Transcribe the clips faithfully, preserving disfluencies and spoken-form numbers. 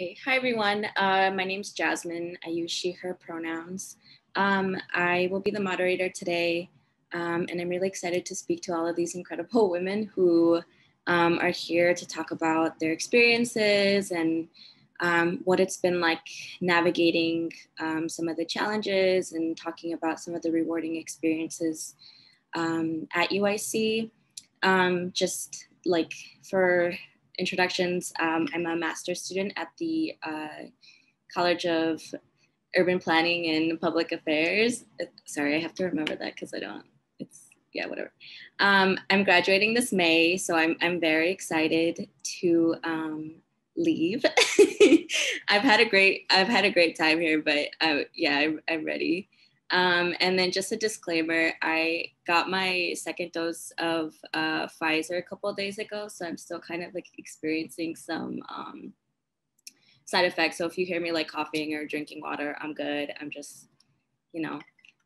Okay, hi everyone. Uh, my name's Jasmine. I use she, her pronouns. Um, I will be the moderator today, um, and I'm really excited to speak to all of these incredible women who um, are here to talk about their experiences and um, what it's been like navigating um, some of the challenges and talking about some of the rewarding experiences um, at U I C. Um, just like for introductions, um, I'm a master's student at the uh, College of Urban Planning and Public Affairs. Sorry, I have to remember that because I don't, it's, yeah, whatever. Um, I'm graduating this May, so I'm, I'm very excited to um, leave. I've had a great, I've had a great time here, but uh, yeah, I'm, I'm ready. Um, and then just a disclaimer, I got my second dose of uh, Pfizer a couple of days ago, so I'm still kind of like experiencing some um, side effects. So if you hear me like coughing or drinking water, I'm good. I'm just, you know,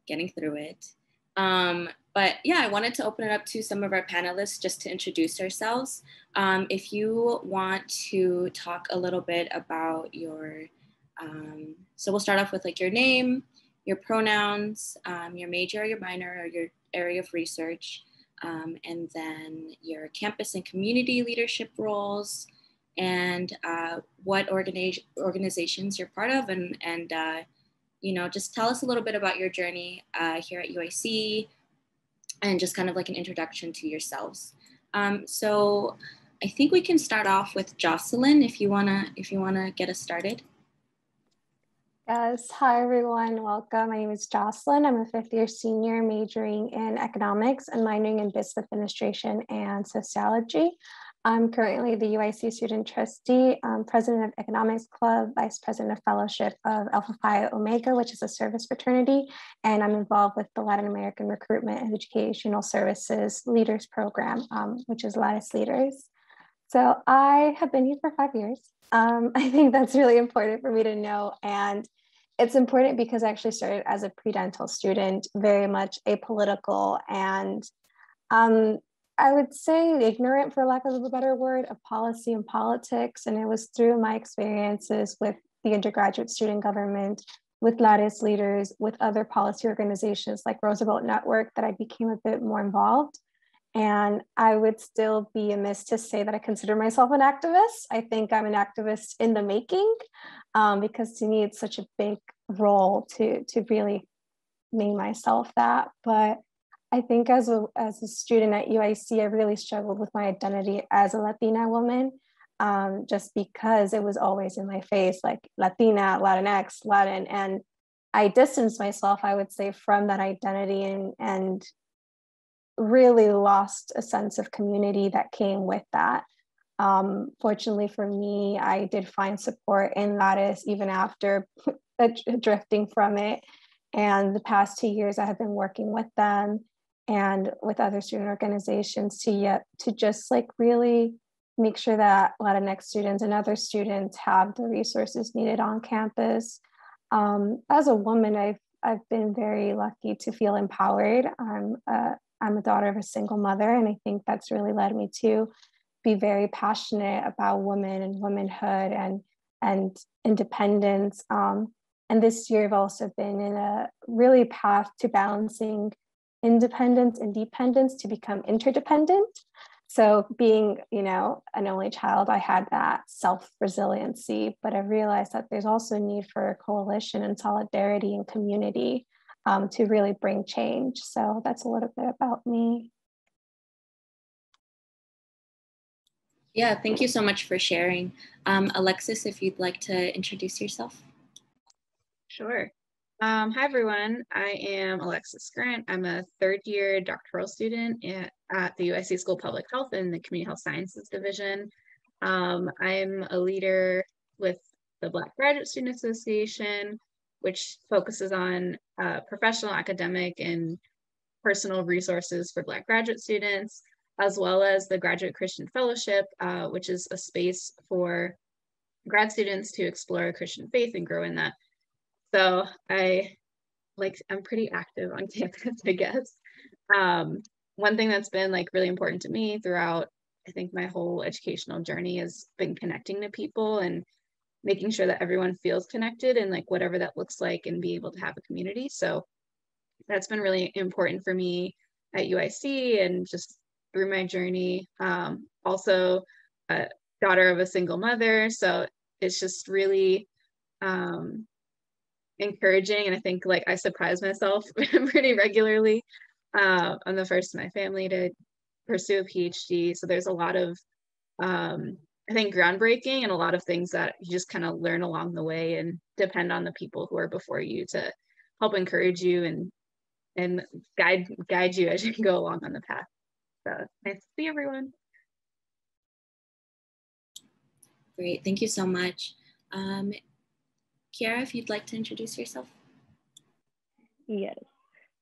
getting through it. Um, but yeah, I wanted to open it up to some of our panelists just to introduce ourselves. Um, if you want to talk a little bit about your, um, so we'll start off with like your name, your pronouns, um, your major or your minor or your area of research, um, and then your campus and community leadership roles, and uh, what organi organizations you're part of, and, and uh, you know, just tell us a little bit about your journey uh, here at U I C, and just kind of like an introduction to yourselves. Um, so I think we can start off with Jocelyn, if you wanna, if you wanna get us started. Yes, hi everyone, welcome. My name is Jocelyn. I'm a fifth year senior majoring in economics and minoring in business administration and sociology. I'm currently the U I C student trustee, um, president of Economics Club, vice president of fellowship of Alpha Phi Omega, which is a service fraternity, and I'm involved with the Latin American Recruitment and Educational Services LEADERS program, um, which is Lattice Leaders. So I have been here for five years. Um, I think that's really important for me to know. And it's important because I actually started as a pre-dental student, very much apolitical and um, I would say ignorant, for lack of a better word, of policy and politics. And it was through my experiences with the undergraduate student government, with Lattice Leaders, with other policy organizations like Roosevelt Network that I became a bit more involved. And I would still be amiss to say that I consider myself an activist. I think I'm an activist in the making, um, because to me, it's such a big role to, to really name myself that. But I think as a, as a student at U I C, I really struggled with my identity as a Latina woman, um, just because it was always in my face, like Latina, Latinx, Latin. And I distanced myself, I would say, from that identity and, and really lost a sense of community that came with that. Um, fortunately for me, I did find support in Lattice even after drifting from it. And the past two years, I have been working with them and with other student organizations to yet to just like really make sure that Latinx students and other students have the resources needed on campus. Um, as a woman, I've I've been very lucky to feel empowered. I'm a, I'm a daughter of a single mother, and I think that's really led me to be very passionate about women and womanhood and, and independence. Um, and this year I've also been in a really path to balancing independence and dependence to become interdependent. So being, you know, an only child, I had that self-resiliency, but I realized that there's also a need for coalition and solidarity and community um, to really bring change. So that's a little bit about me. Yeah, thank you so much for sharing. Um, Alexis, if you'd like to introduce yourself. Sure. Um, hi, everyone. I am Alexis Grant. I'm a third year doctoral student at, at the U I C School of Public Health in the Community Health Sciences Division. Um, I'm a leader with the Black Graduate Student Association, which focuses on uh, professional, academic, and personal resources for Black graduate students, as well as the Graduate Christian Fellowship, uh, which is a space for grad students to explore Christian faith and grow in that. So I, like, I'm pretty active on campus, I guess. Um, one thing that's been like really important to me throughout, I think, my whole educational journey has been connecting to people and making sure that everyone feels connected and like whatever that looks like, and be able to have a community. So that's been really important for me at U I C and just through my journey. Um, also a daughter of a single mother. So it's just really um, encouraging. And I think like I surprised myself pretty regularly. Uh, I'm the first in my family to pursue a PhD. So there's a lot of, um, I think, groundbreaking and a lot of things that you just kind of learn along the way and depend on the people who are before you to help encourage you and and guide guide you as you go along on the path. So nice to see everyone. Great, thank you so much. Um, Kiara, if you'd like to introduce yourself. Yes,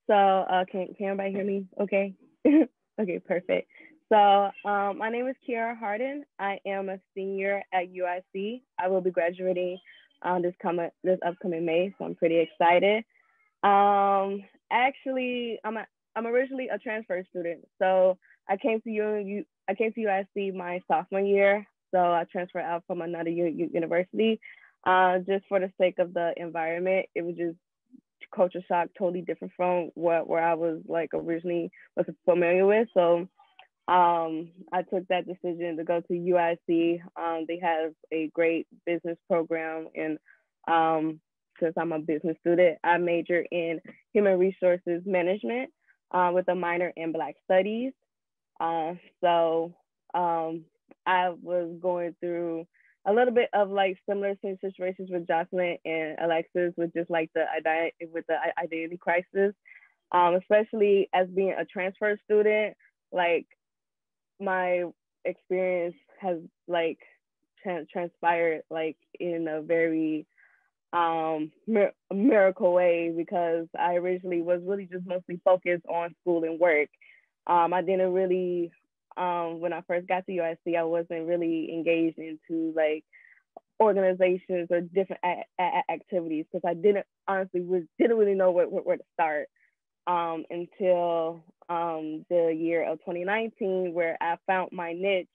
so uh, can, can everybody hear me okay? Okay, perfect. So um, my name is Kiara Hardin. I am a senior at U I C. I will be graduating um, this, coming, this upcoming May, so I'm pretty excited. Um, actually, I'm a, I'm originally a transfer student, so I came to U, I came to U I C my sophomore year. So I transferred out from another U, university, uh, just for the sake of the environment. It was just culture shock, totally different from what where I was like originally was familiar with. So um, I took that decision to go to U I C. Um, they have a great business program, and um, since I'm a business student, I major in human resources management uh, with a minor in Black studies. Uh, so um, I was going through a little bit of like similar situations with Jocelyn and Alexis, with just like the with the identity crisis, um, especially as being a transfer student. Like my experience has like trans transpired like in a very um mir miracle way, because I originally was really just mostly focused on school and work. Um, I didn't really um when I first got to U I C, I wasn't really engaged into like organizations or different activities, because I didn't honestly was didn't really know where, where to start um until um the year of twenty nineteen, where I found my niche,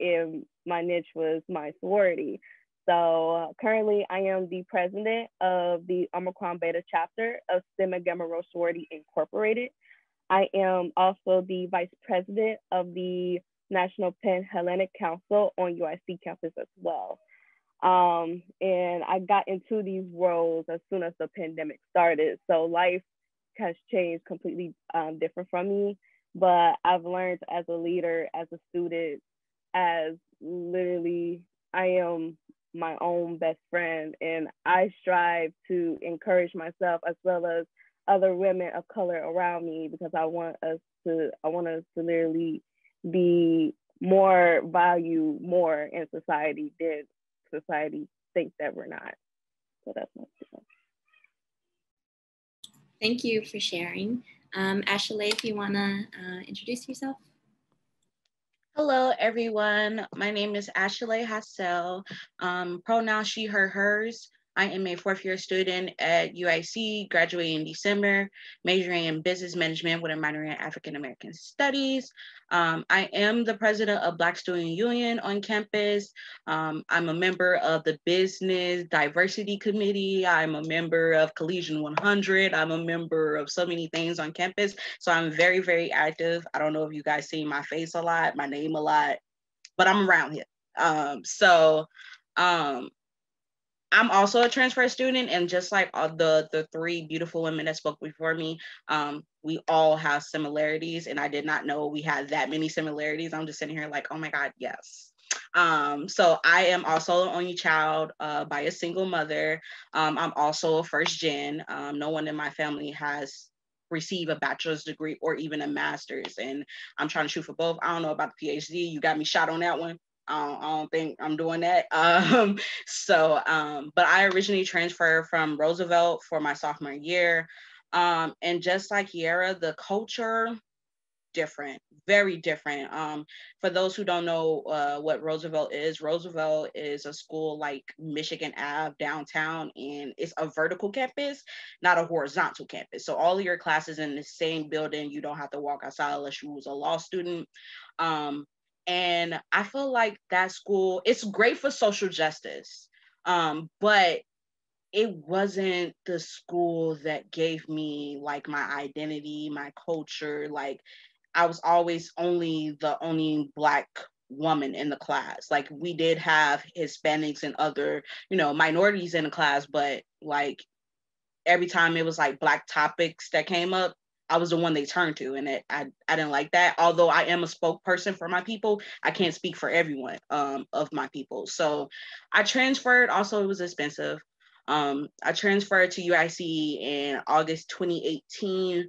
and my niche was my sorority. So uh, currently I am the president of the Omicron Beta chapter of Sigma Gamma Rho Sorority Incorporated. I am also the vice president of the National Pan Hellenic Council on U I C campus as well. Um, and I got into these roles as soon as the pandemic started. So life has changed completely um, different from me, but I've learned as a leader, as a student, as literally I am my own best friend, and I strive to encourage myself as well as other women of color around me, because I want us to I want us to literally be more value more in society than society thinks that we're not. So that's my point. Thank you for sharing. Um, Ashaley, if you want to uh, introduce yourself. Hello, everyone. My name is Ashaley Hassel. Um, pronoun she, her, hers. I am a fourth year student at U I C, graduating in December, majoring in business management with a minor in African American studies. Um, I am the president of Black Student Union on campus. Um, I'm a member of the Business Diversity Committee. I'm a member of Collegiate one hundred. I'm a member of so many things on campus. So I'm very, very active. I don't know if you guys see my face a lot, my name a lot, but I'm around here. Um, so um, I'm also a transfer student. And just like all the, the three beautiful women that spoke before me, um, we all have similarities, and I did not know we had that many similarities. I'm just sitting here like, oh my God, yes. Um, so I am also an only child uh, by a single mother. Um, I'm also a first gen. Um, no one in my family has received a bachelor's degree or even a master's. And I'm trying to shoot for both. I don't know about the PhD. You got me shot on that one. I don't, I don't think I'm doing that. Um, so, um, but I originally transferred from Roosevelt for my sophomore year. Um, and just like Kiara, the culture, different, very different. Um, for those who don't know uh, what Roosevelt is, Roosevelt is a school like Michigan Avenue downtown, and it's a vertical campus, not a horizontal campus. So all of your classes in the same building, you don't have to walk outside unless you was a law student. Um, And I feel like that school, it's great for social justice. Um, but it wasn't the school that gave me like my identity, my culture. Like I was always only the only Black woman in the class. Like we did have Hispanics and other, you know, minorities in the class, but like every time it was like Black topics that came up, I was the one they turned to, and it, I, I didn't like that. Although I am a spokesperson for my people, I can't speak for everyone um, of my people. So I transferred. Also, it was expensive. Um, I transferred to U I C in August twenty eighteen.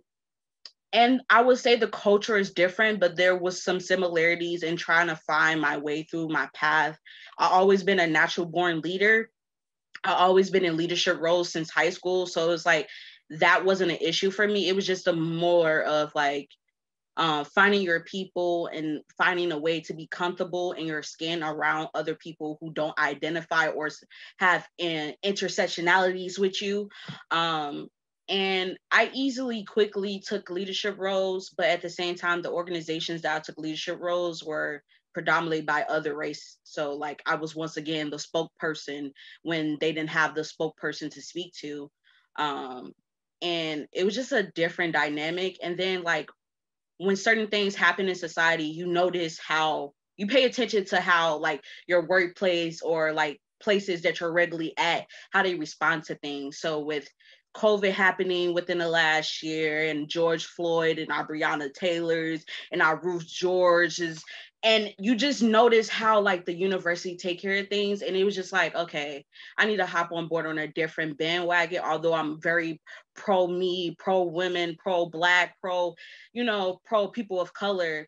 And I would say the culture is different, but there was some similarities in trying to find my way through my path. I've always been a natural born leader. I've always been in leadership roles since high school. So it was like, that wasn't an issue for me. It was just a more of like uh, finding your people and finding a way to be comfortable in your skin around other people who don't identify or have in intersectionalities with you. Um, And I easily, quickly took leadership roles, but at the same time, the organizations that I took leadership roles were predominantly by other race. So like I was once again the spokesperson when they didn't have the spokesperson to speak to. Um, and it was just a different dynamic. And then like when certain things happen in society, you notice how, you pay attention to how like your workplace or like places that you're regularly at, how they respond to things. So with COVID happening within the last year, and George Floyd and our Breonna Taylors and our Ruth Georges, and you just notice how like the university take care of things. And it was just like, okay, I need to hop on board on a different bandwagon, although I'm very pro me, pro women, pro Black, pro, you know, pro people of color.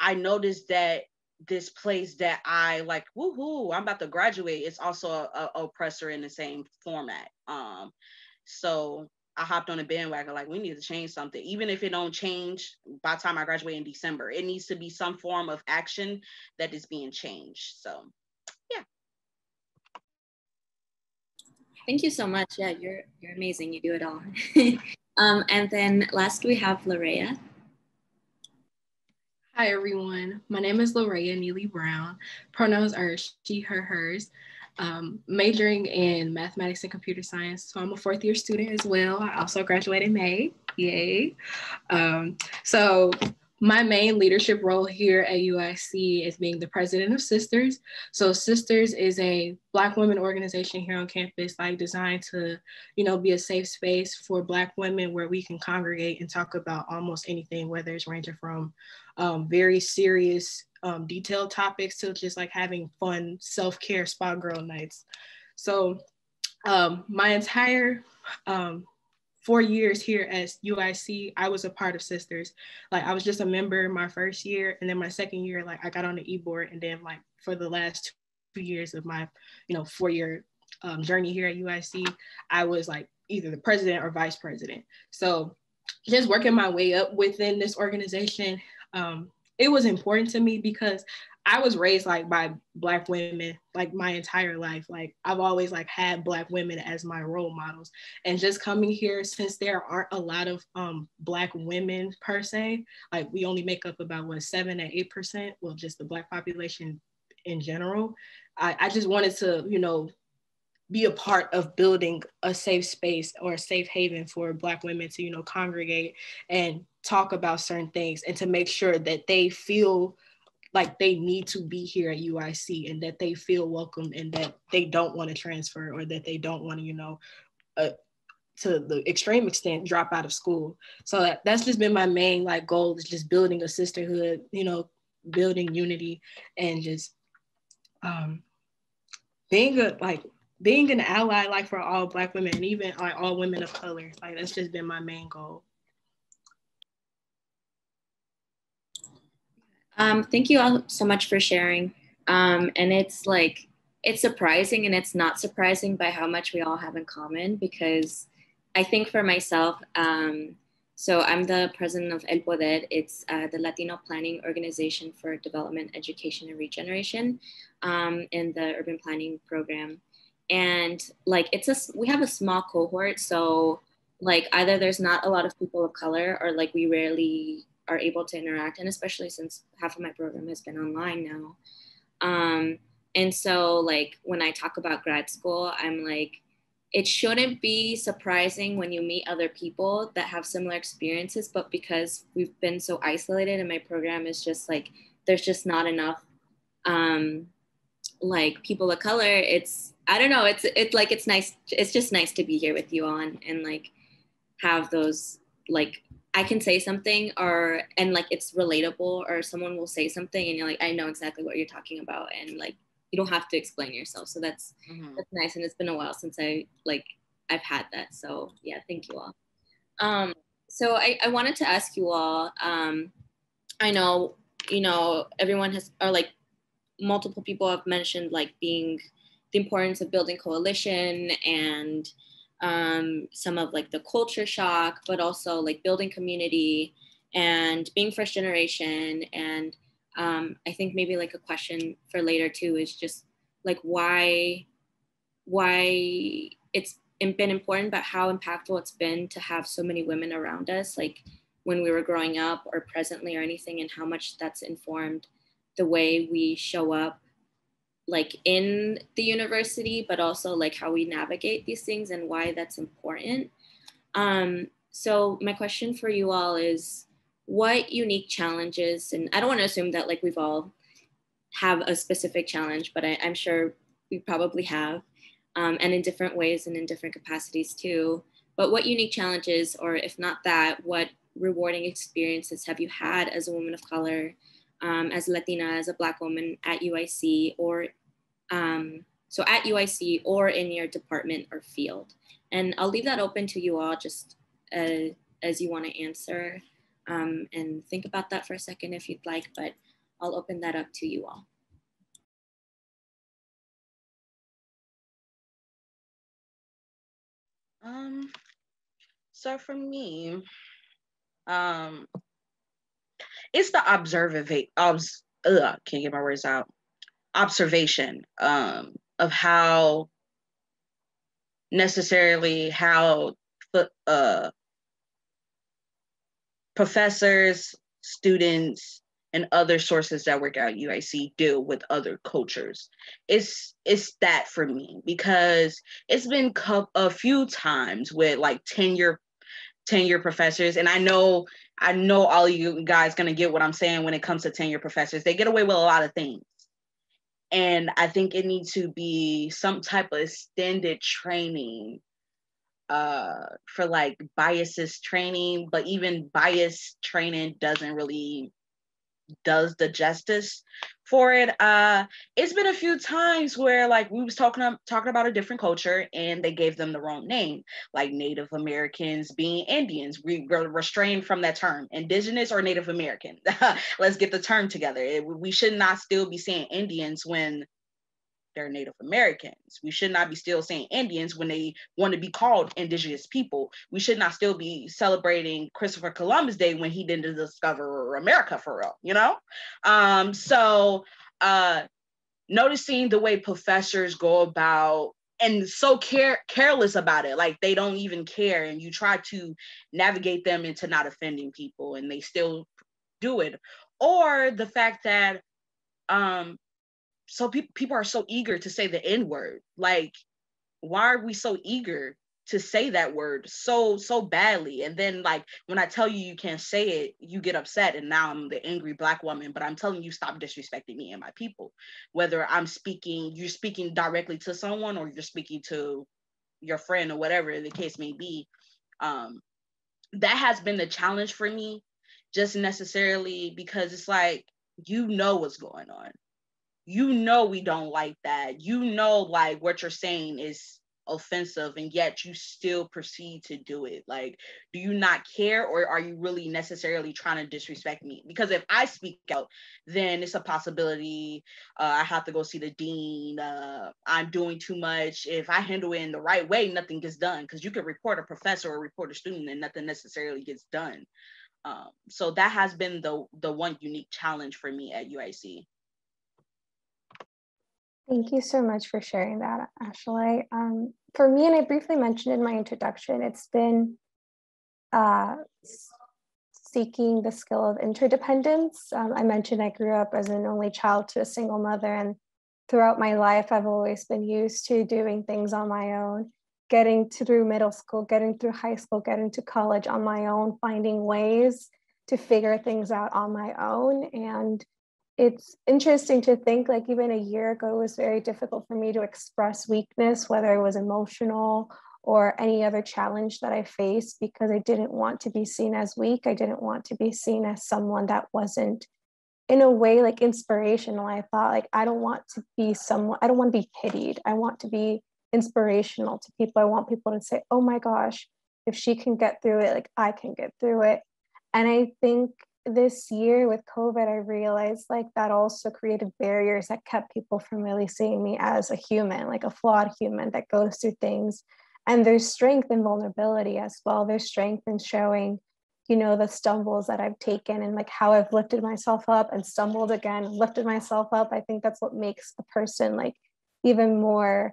I noticed that this place that I like, woohoo, I'm about to graduate, it's also a, a oppressor in the same format. Um, So I hopped on a bandwagon, like we need to change something. Even if it don't change by the time I graduate in December, it needs to be some form of action that is being changed. So, yeah. Thank you so much. Yeah, you're you're amazing. You do it all. um, and then last we have LeRayah. Hi everyone. My name is LeRayah Neely Brown. Pronouns are she, her, hers. Um, majoring in mathematics and computer science. So I'm a fourth year student as well. I also graduated in May, yay. Um, so my main leadership role here at U I C is being the president of SISTERS. So SISTERS is a Black women organization here on campus, like designed to, you know, be a safe space for Black women where we can congregate and talk about almost anything, whether it's ranging from um, very serious Um, detailed topics to just like having fun self-care spa girl nights. So um, my entire um, four years here at U I C, I was a part of SISTERS. Like I was just a member my first year, and then my second year, like I got on the e-board, and then like for the last two years of my, you know, four-year um, journey here at U I C, I was like either the president or vice president. So just working my way up within this organization, um, it was important to me because I was raised like by Black women, like my entire life. Like I've always like had Black women as my role models, and just coming here, since there aren't a lot of um, Black women per se, like we only make up about what, seven to eight percent, well, just the Black population in general. I, I just wanted to, you know, be a part of building a safe space or a safe haven for Black women to, you know, congregate and talk about certain things, and to make sure that they feel like they need to be here at U I C, and that they feel welcome, and that they don't want to transfer, or that they don't want to, you know, uh, to the extreme extent, drop out of school. So that, that's just been my main like goal, is just building a sisterhood, you know, building unity, and just um, being a, like, being an ally, like for all Black women, and even like all women of color. Like that's just been my main goal. Um, thank you all so much for sharing. Um, and it's like, it's surprising, and it's not surprising by how much we all have in common, because I think for myself, um, so I'm the president of L-PODER. It's uh, the Latino Planning Organization for Development, Education, and Regeneration um, in the urban planning program. And like, it's a, we have a small cohort. So like either there's not a lot of people of color, or like we rarely are able to interact. And especially since half of my program has been online now. Um, And so like when I talk about grad school, I'm like, it shouldn't be surprising when you meet other people that have similar experiences, but because we've been so isolated and my program is just like, there's just not enough um, like people of color. It's, I don't know, it's it's like, it's nice. It's just nice to be here with you all and, and like have those, like, I can say something or, and like, it's relatable or someone will say something and you're like, I know exactly what you're talking about. And like, you don't have to explain yourself. So that's, mm-hmm. that's nice. And it's been a while since I like, I've had that. So yeah, thank you all. Um, so I, I wanted to ask you all, um, I know, you know, everyone has, or like multiple people have mentioned like being the importance of building coalition and um, some of like the culture shock, but also like building community and being first generation. And um, I think maybe like a question for later too is just like why, why it's been important, but how impactful it's been to have so many women around us, like when we were growing up or presently or anything, and how much that's informed the way we show up like in the university, but also like how we navigate these things and why that's important. Um, so my question for you all is, what unique challenges, and I don't want to assume that like we've all have a specific challenge, but I, I'm sure we probably have, um, and in different ways and in different capacities too, but what unique challenges, or if not that, what rewarding experiences have you had as a woman of color, um, as a Latina, as a Black woman at U I C, or um, so at U I C or in your department or field? And I'll leave that open to you all just uh, as you want to answer um, and think about that for a second if you'd like, but I'll open that up to you all. Um, so for me, um, it's the observation, obs, ugh, can't get my words out, observation um, of how necessarily how uh, professors, students, and other sources that work at U I C deal with other cultures. It's, it's that for me, because it's been a few times with like tenure tenure professors. And I know, I know all you guys gonna get what I'm saying when it comes to tenure professors. They get away with a lot of things. And I think it needs to be some type of extended training uh, for like biases training, but even bias training doesn't really does the justice for it. Uh, it's been a few times where like we was talking, talking about a different culture and they gave them the wrong name, like Native Americans being Indians. We were restrained from that term, indigenous or Native American. Let's get the term together. It, we should not still be saying Indians when they're Native Americans. We should not be still saying Indians when they want to be called indigenous people. We should not still be celebrating Christopher Columbus Day when he didn't discover America for real, you know? Um, so uh, noticing the way professors go about and so care careless about it, like they don't even care, and you try to navigate them into not offending people and they still do it. Or the fact that, um, So pe people are so eager to say the N word. Like, why are we so eager to say that word so, so badly? And then like, when I tell you you can't say it, you get upset, and now I'm the angry Black woman, but I'm telling you, stop disrespecting me and my people. Whether I'm speaking, you're speaking directly to someone or you're speaking to your friend or whatever the case may be. Um, that has been the challenge for me, just necessarily because it's like, you know what's going on. You know we don't like that. You know, like what you're saying is offensive, and yet you still proceed to do it. Like, do you not care, or are you really necessarily trying to disrespect me? Because if I speak out, then it's a possibility. Uh, I have to go see the dean. Uh, I'm doing too much. If I handle it in the right way, nothing gets done, because you could report a professor or report a student and nothing necessarily gets done. Um, so that has been the, the one unique challenge for me at U I C. Thank you so much for sharing that, Ashley. Um, for me, and I briefly mentioned in my introduction, it's been uh, seeking the skill of interdependence. Um, I mentioned I grew up as an only child to a single mother, and throughout my life, I've always been used to doing things on my own, getting to through middle school, getting through high school, getting to college on my own, finding ways to figure things out on my own. And it's interesting to think, like, even a year ago, it was very difficult for me to express weakness, whether it was emotional or any other challenge that I faced, because I didn't want to be seen as weak. I didn't want to be seen as someone that wasn't, in a way, like, inspirational. I thought, like, I don't want to be someone, I don't want to be pitied. I want to be inspirational to people. I want people to say, oh my gosh, if she can get through it, like, I can get through it. And I think this year with COVID, I realized, like, that also created barriers that kept people from really seeing me as a human, like a flawed human that goes through things. And there's strength in vulnerability as well. There's strength in showing, you know, the stumbles that I've taken and, like, how I've lifted myself up and stumbled again, lifted myself up. I think that's what makes a person, like, even more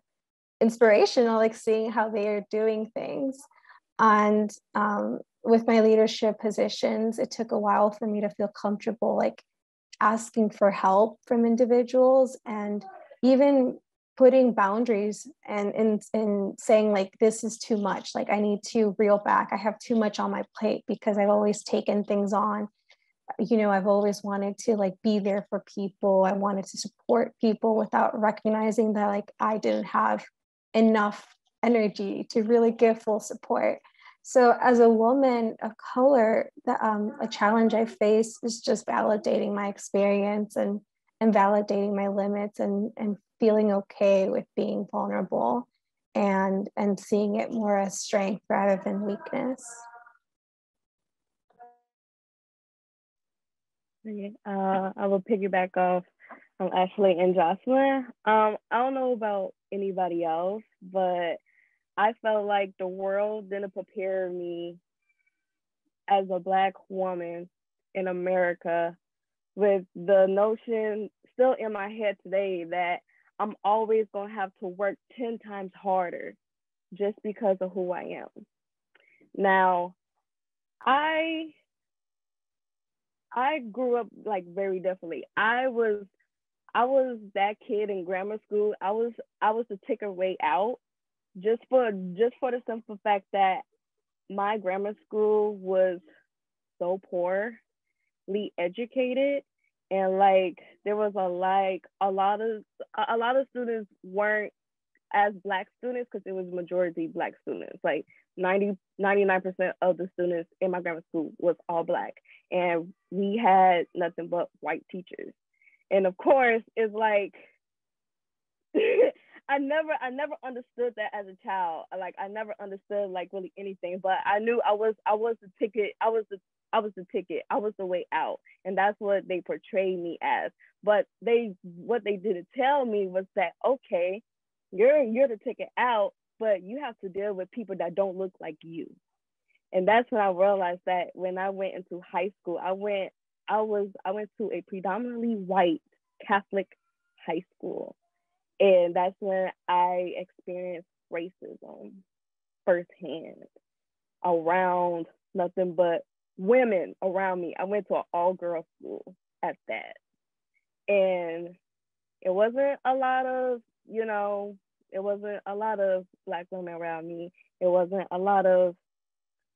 inspirational, like, seeing how they are doing things. And um, with my leadership positions, it took a while for me to feel comfortable, like, asking for help from individuals, and even putting boundaries and, and, and saying, like, this is too much. Like, I need to reel back. I have too much on my plate because I've always taken things on. You know, I've always wanted to, like, be there for people. I wanted to support people without recognizing that, like, I didn't have enough energy to really give full support. So as a woman of color, the, um, a challenge I face is just validating my experience and, and validating my limits and, and feeling okay with being vulnerable and, and seeing it more as strength rather than weakness. Okay. Uh, I will piggyback off um, Ashley and Jocelyn. Um, I don't know about anybody else, but I felt like the world didn't prepare me as a Black woman in America with the notion still in my head today that I'm always gonna have to work ten times harder just because of who I am. Now, I I grew up, like, very differently. I was I was that kid in grammar school. I was I was the ticker way out just for just for the simple fact that my grammar school was so poorly educated. And, like, there was a like a lot of a lot of students weren't as Black students because it was majority Black students. Like ninety, ninety-nine percent of the students in my grammar school was all Black, and we had nothing but white teachers. And of course, it's like I never I never understood that as a child. Like I never understood like really anything, but I knew I was I was the ticket. I was the I was the ticket. I was the way out. And that's what they portrayed me as. But they what they didn't tell me was that, okay, you're you're the ticket out, but you have to deal with people that don't look like you. And that's when I realized that when I went into high school, I went I was I went to a predominantly white Catholic high school. And that's when I experienced racism firsthand around nothing but women around me. I went to an all-girl school at that. And it wasn't a lot of, you know, it wasn't a lot of Black women around me. It wasn't a lot of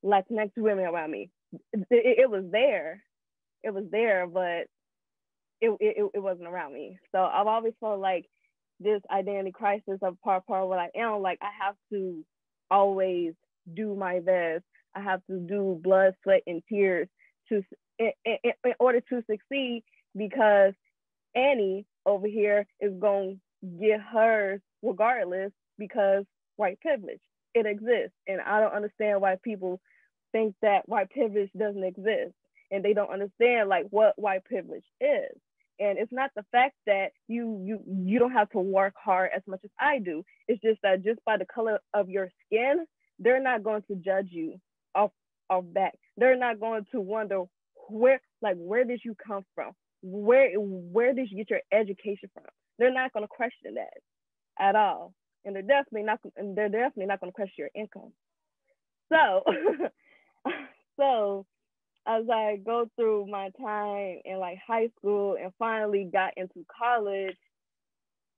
Latinx women around me. It, it, it was there. It was there, but it, it, it wasn't around me. So I've always felt like this identity crisis of part, part of what I am, like I have to always do my best. I have to do blood, sweat, and tears to in, in, in order to succeed, because Annie over here is going to get hers regardless because white privilege, it exists. And I don't understand why people think that white privilege doesn't exist, and they don't understand like what white privilege is. And it's not the fact that you you you don't have to work hard as much as I do. It's just that just by the color of your skin, they're not going to judge you off off that. They're not going to wonder where like where did you come from? Where where did you get your education from? They're not going to question that at all. And they're definitely not and they're definitely not going to question your income. So so as I go through my time in like high school and finally got into college,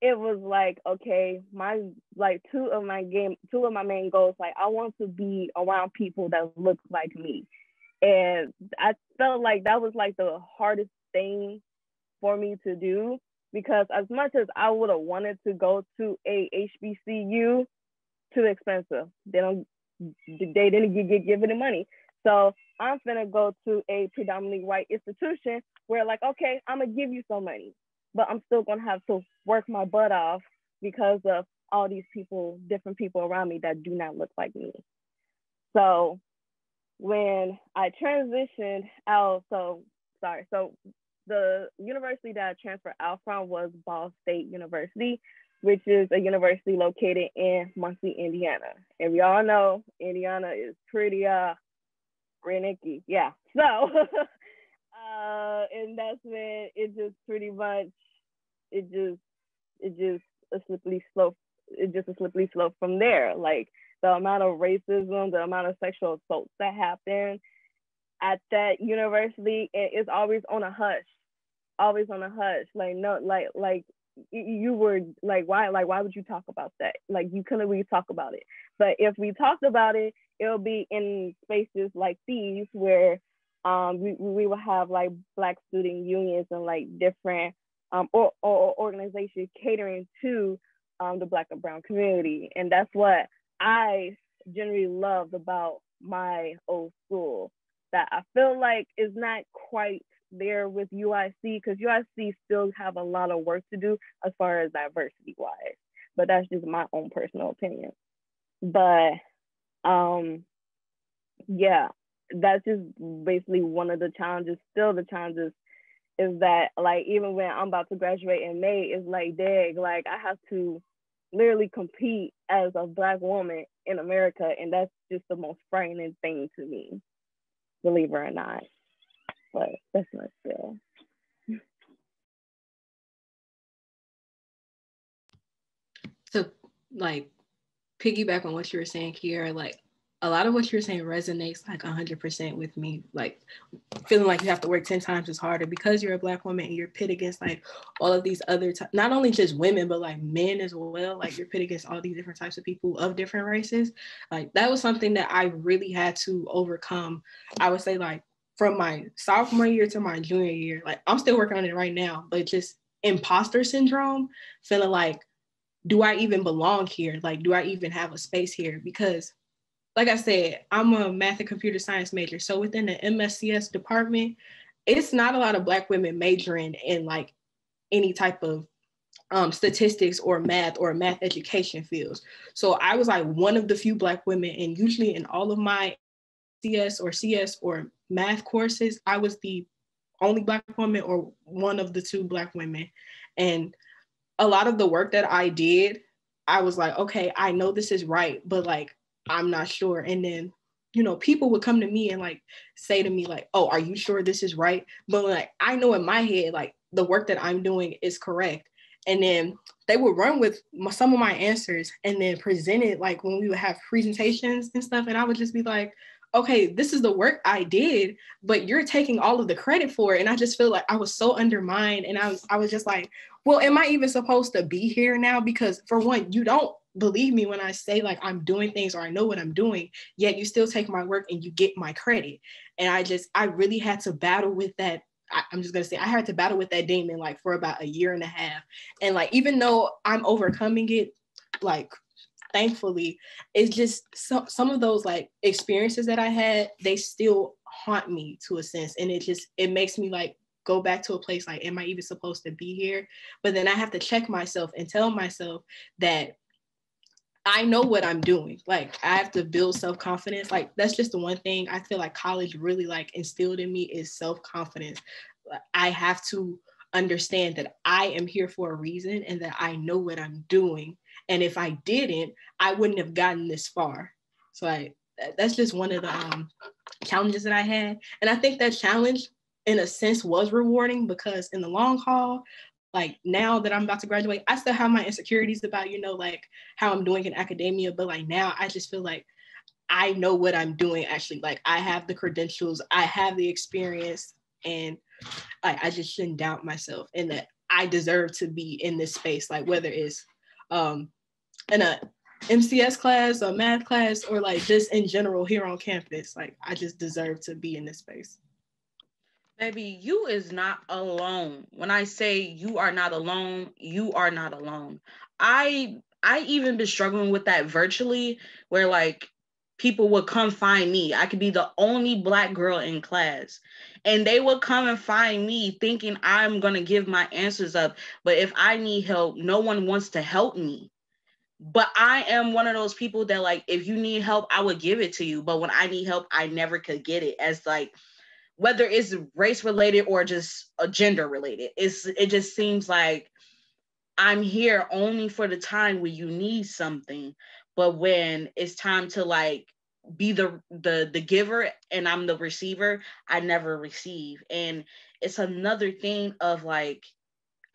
it was like, okay, my like two of my game, two of my main goals, like I want to be around people that look like me. And I felt like that was like the hardest thing for me to do, because as much as I would have wanted to go to a H B C U, too expensive. They don't, they didn't get, get given the money. So I'm finna go to a predominantly white institution where like, okay, I'm gonna give you some money, but I'm still gonna have to work my butt off because of all these people, different people around me that do not look like me. So when I transitioned out, so sorry, so the university that I transferred out from was Ball State University, which is a university located in Muncie, Indiana. And we all know Indiana is pretty uh, renicky, yeah. So, uh, and that's when it just pretty much, it just, it just a slippery slope, it just a slippery slope from there. Like the amount of racism, the amount of sexual assaults that happen at that university, and it's always on a hush, always on a hush. Like no, like like you were like why like why would you talk about that? Like you couldn't really talk about it. But if we talked about it, it'll be in spaces like these where um we we will have like Black Student Unions and like different um or, or organizations catering to um the Black and Brown community. And that's what I generally loved about my old school, that I feel like is not quite there with U I C, because U I C still have a lot of work to do as far as diversity wise, but that's just my own personal opinion. But um yeah, that's just basically one of the challenges. Still the challenges is that like even when I'm about to graduate in May, it's like dang, like I have to literally compete as a Black woman in America, and that's just the most frightening thing to me, believe it or not. But that's not fair. So, like, piggyback on what you were saying, Kiara, like, a lot of what you were saying resonates, like, one hundred percent with me. Like, feeling like you have to work ten times as harder because you're a Black woman and you're pit against, like, all of these other, not only just women, but, like, men as well. Like, you're pit against all these different types of people of different races. Like, that was something that I really had to overcome. I would say, like, from my sophomore year to my junior year, like I'm still working on it right now, but just imposter syndrome, feeling like, do I even belong here? Like, do I even have a space here? Because like I said, I'm a math and computer science major. So within the M S C S department, it's not a lot of Black women majoring in like any type of um, statistics or math or math education fields. So I was like one of the few Black women, and usually in all of my C S or C S or math courses, I was the only Black woman or one of the two Black women. And a lot of the work that I did, I was like, okay, I know this is right, but like, I'm not sure. And then, you know, people would come to me and like, say to me like, oh, are you sure this is right? But like, I know in my head, like the work that I'm doing is correct. And then they would run with my, some of my answers and then present it like when we would have presentations and stuff. And I would just be like, okay, this is the work I did, but you're taking all of the credit for it. And I just feel like I was so undermined. And I was, I was just like, well, am I even supposed to be here now? Because for one, you don't believe me when I say like, I'm doing things or I know what I'm doing, yet you still take my work and you get my credit. And I just, I really had to battle with that. I, I'm just gonna say, I had to battle with that demon like for about a year and a half. And like, even though I'm overcoming it, like, thankfully, it's just so, some of those like experiences that I had, they still haunt me to a sense. And it just, it makes me like go back to a place like, am I even supposed to be here? But then I have to check myself and tell myself that I know what I'm doing. Like I have to build self-confidence. Like that's just the one thing I feel like college really like instilled in me is self-confidence. I have to understand that I am here for a reason and that I know what I'm doing. And if I didn't, I wouldn't have gotten this far. So I, that's just one of the um, challenges that I had. And I think that challenge in a sense was rewarding because in the long haul, like now that I'm about to graduate, I still have my insecurities about, you know, like how I'm doing in academia, but like now I just feel like I know what I'm doing actually. Like I have the credentials, I have the experience, and I, I just shouldn't doubt myself, and that I deserve to be in this space, like whether it's um, in a M C S class, a math class, or like just in general here on campus. Like I just deserve to be in this space. Baby, you is not alone. When I say you are not alone, you are not alone. I I even been struggling with that virtually, where like people would come find me. I could be the only Black girl in class, and they would come and find me thinking I'm gonna give my answers up. But if I need help, no one wants to help me. But I am one of those people that like, if you need help, I would give it to you. But when I need help, I never could get it, as like, whether it's race related or just gender related. It's, it just seems like I'm here only for the time when you need something, but when it's time to like be the, the, the giver and I'm the receiver, I never receive. And it's another thing of like,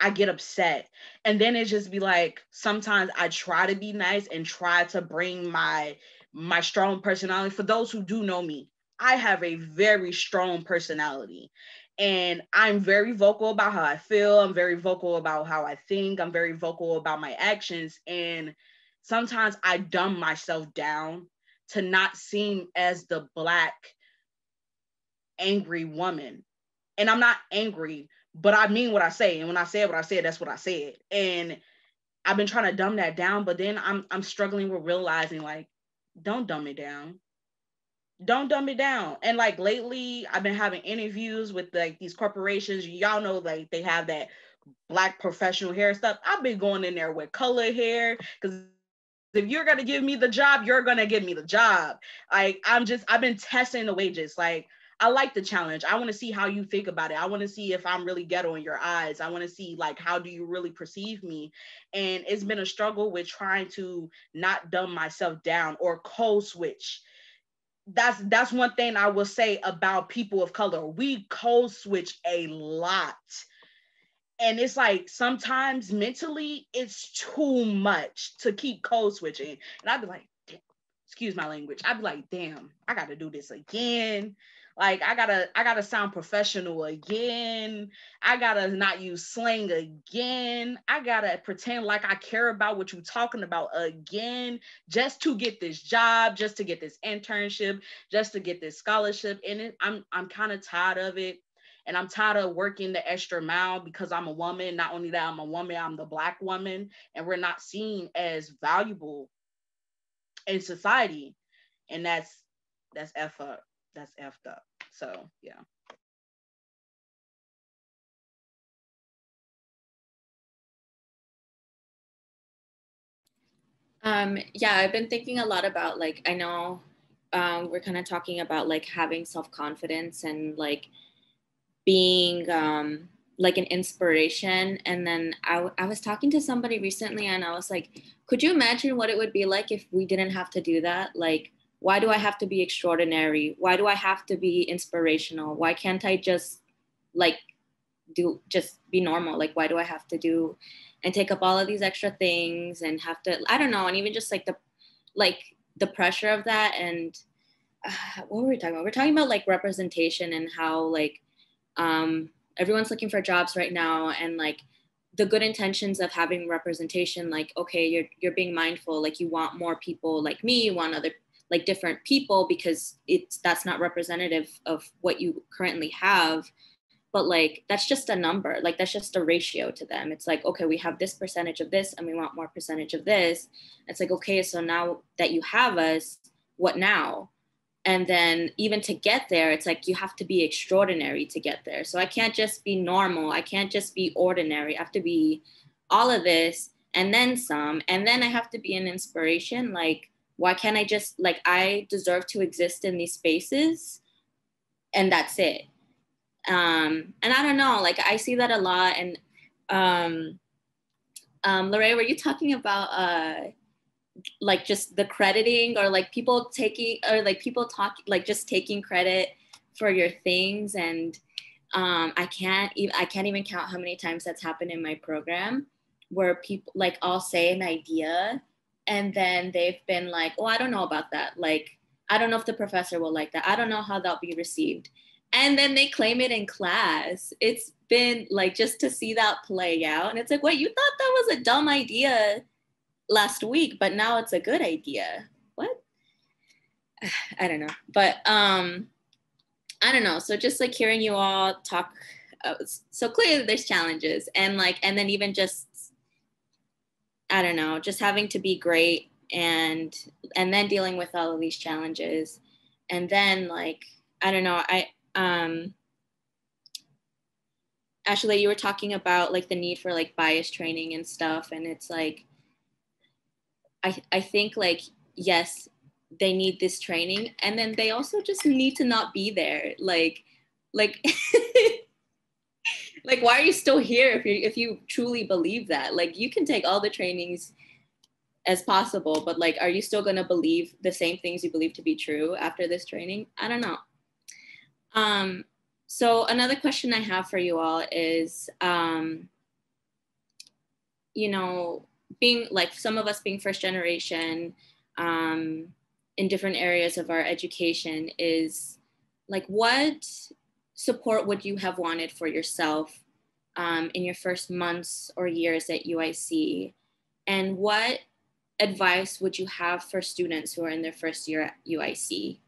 I get upset. And then it just be like, sometimes I try to be nice and try to bring my, my strong personality. For those who do know me, I have a very strong personality, and I'm very vocal about how I feel. I'm very vocal about how I think. I'm very vocal about my actions. And sometimes I dumb myself down to not seem as the Black angry woman. And I'm not angry, but I mean what I say. And when I said what I said, that's what I said. And I've been trying to dumb that down, but then I'm, I'm struggling with realizing like, don't dumb it down. Don't dumb it down. And like lately, I've been having interviews with like these corporations. Y'all know, like they have that Black professional hair stuff. I've been going in there with color hair, because if you're gonna give me the job, you're gonna give me the job. Like I'm just, I've been testing the wages. Like I like the challenge. I want to see how you think about it. I want to see if I'm really ghetto in your eyes. I want to see like, how do you really perceive me? And it's been a struggle with trying to not dumb myself down or code switch. That's that's one thing I will say about people of color. We code switch a lot. And it's like, sometimes mentally, it's too much to keep code switching. And I'd be like, damn, excuse my language. I'd be like, damn, I got to do this again. Like, I got to I gotta sound professional again. I got to not use slang again. I got to pretend like I care about what you're talking about again, just to get this job, just to get this internship, just to get this scholarship. And it, I'm, I'm kind of tired of it. And I'm tired of working the extra mile because I'm a woman. Not only that, I'm a woman, I'm the Black woman. And we're not seen as valuable in society. And that's, that's F up. That's effed up. So, yeah. Um, yeah, I've been thinking a lot about, like, I know um, we're kind of talking about, like, having self-confidence and, like, being, um, like, an inspiration. And then I, I was talking to somebody recently, and I was like, could you imagine what it would be like if we didn't have to do that? Like, why do I have to be extraordinary? Why do I have to be inspirational? Why can't I just like do, just be normal? Like, why do I have to do and take up all of these extra things and have to, I don't know. And even just like the, like the pressure of that. And uh, what were we talking about? We're talking about like representation and how like um, everyone's looking for jobs right now. And like the good intentions of having representation, like, okay, you're, you're being mindful. Like you want more people like me, you want other like different people, because it's that's not representative of what you currently have. But like, that's just a number, like that's just a ratio to them. It's like, okay, we have this percentage of this and we want more percentage of this. It's like, okay, so now that you have us, what now? And then even to get there, it's like, you have to be extraordinary to get there. So I can't just be normal. I can't just be ordinary. I have to be all of this and then some, and then I have to be an inspiration. Like, why can't I just, like, I deserve to exist in these spaces and that's it. Um, and I don't know, like, I see that a lot. And um, um, LeRayah, were you talking about, uh, like, just the crediting or, like, people taking, or, like, people talk, like, just taking credit for your things? And um, I can't even, I can't even count how many times that's happened in my program where people, like, I'll say an idea, and then they've been like, oh, I don't know about that. Like, I don't know if the professor will like that. I don't know how that'll be received. and then they claim it in class. It's been like, just to see that play out. And it's like, wait, you thought that was a dumb idea last week, but now it's a good idea. What? I don't know. But um, I don't know. So just like hearing you all talk, uh, so clearly there's challenges, and like, and then even just, I don't know, just having to be great and and then dealing with all of these challenges. And then like, I don't know, I, um, Ashley, you were talking about like the need for like bias training and stuff. And it's like, I, I think like, yes, they need this training. And then they also just need to not be there. Like, like, like, why are you still here if you if you truly believe that? Like, you can take all the trainings as possible, but like, are you still gonna believe the same things you believe to be true after this training? I don't know. Um, so another question I have for you all is, um, you know, being like some of us being first generation um, in different areas of our education is like, what support would you have wanted for yourself um, in your first months or years at U I C? And what advice would you have for students who are in their first year at U I C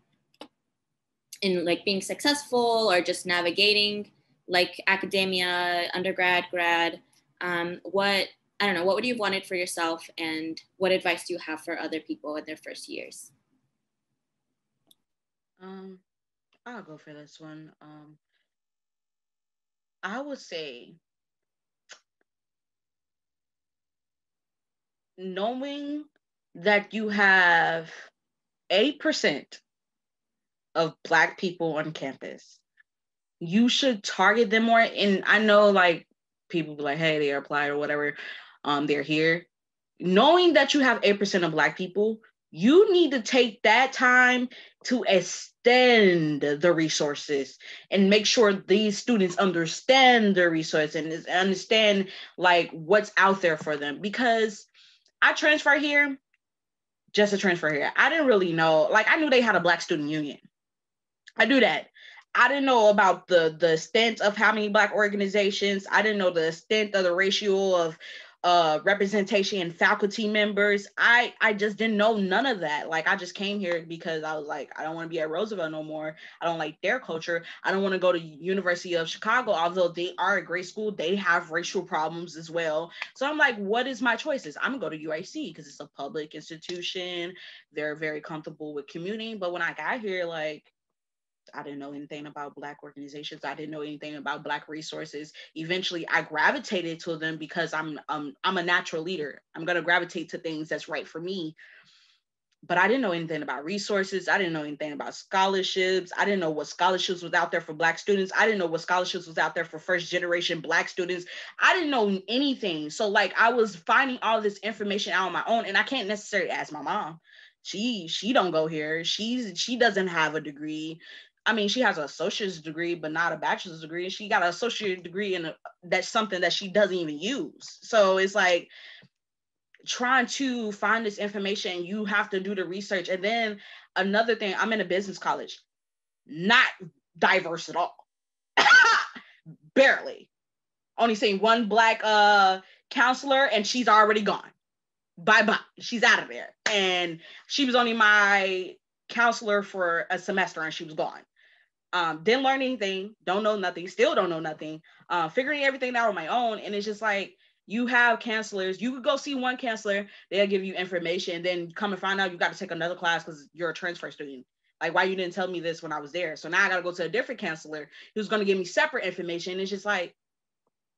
in like being successful or just navigating like academia, undergrad, grad? Um, what, I don't know, what would you have wanted for yourself, and what advice do you have for other people in their first years? Um, I'll go for this one. Um, I would say, knowing that you have eight percent of Black people on campus, you should target them more. And I know like people be like, hey, they applied or whatever, um, they're here. Knowing that you have eight percent of Black people, you need to take that time to extend the resources and make sure these students understand the resource and understand like what's out there for them. Because I transferred here, just to transfer here. I didn't really know, like I knew they had a Black Student Union. I knew that. I didn't know about the, the extent of how many Black organizations. I didn't know the extent of the ratio of uh, representation and faculty members. I, I just didn't know none of that. Like I just came here because I was like, I don't want to be at Roosevelt no more. I don't like their culture. I don't want to go to University of Chicago, although they are a great school. They have racial problems as well. So I'm like, what is my choices? I'm gonna go to U I C because it's a public institution. They're very comfortable with commuting. But when I got here, like, I didn't know anything about Black organizations. I didn't know anything about Black resources. Eventually, I gravitated to them because I'm um, I'm a natural leader. I'm gonna gravitate to things that's right for me. But I didn't know anything about resources. I didn't know anything about scholarships. I didn't know what scholarships was out there for Black students. I didn't know what scholarships was out there for first generation Black students. I didn't know anything. So like, I was finding all this information out on my own, and I can't necessarily ask my mom. She she don't go here. She's she doesn't have a degree. I mean, she has an associate's degree, but not a bachelor's degree. She got an associate degree, and that's something that she doesn't even use. So it's like trying to find this information, you have to do the research. And then another thing, I'm in a business college, not diverse at all, barely. Only seeing one Black uh, counselor, and she's already gone. Bye-bye, she's out of there. And she was only my counselor for a semester, and she was gone. Um, didn't learn anything, don't know nothing, still don't know nothing, uh, figuring everything out on my own. And it's just like, you have counselors, you could go see one counselor, they'll give you information, and then come and find out you got to take another class because you're a transfer student. Like, why you didn't tell me this when I was there? So now I got to go to a different counselor who's going to give me separate information. It's just like,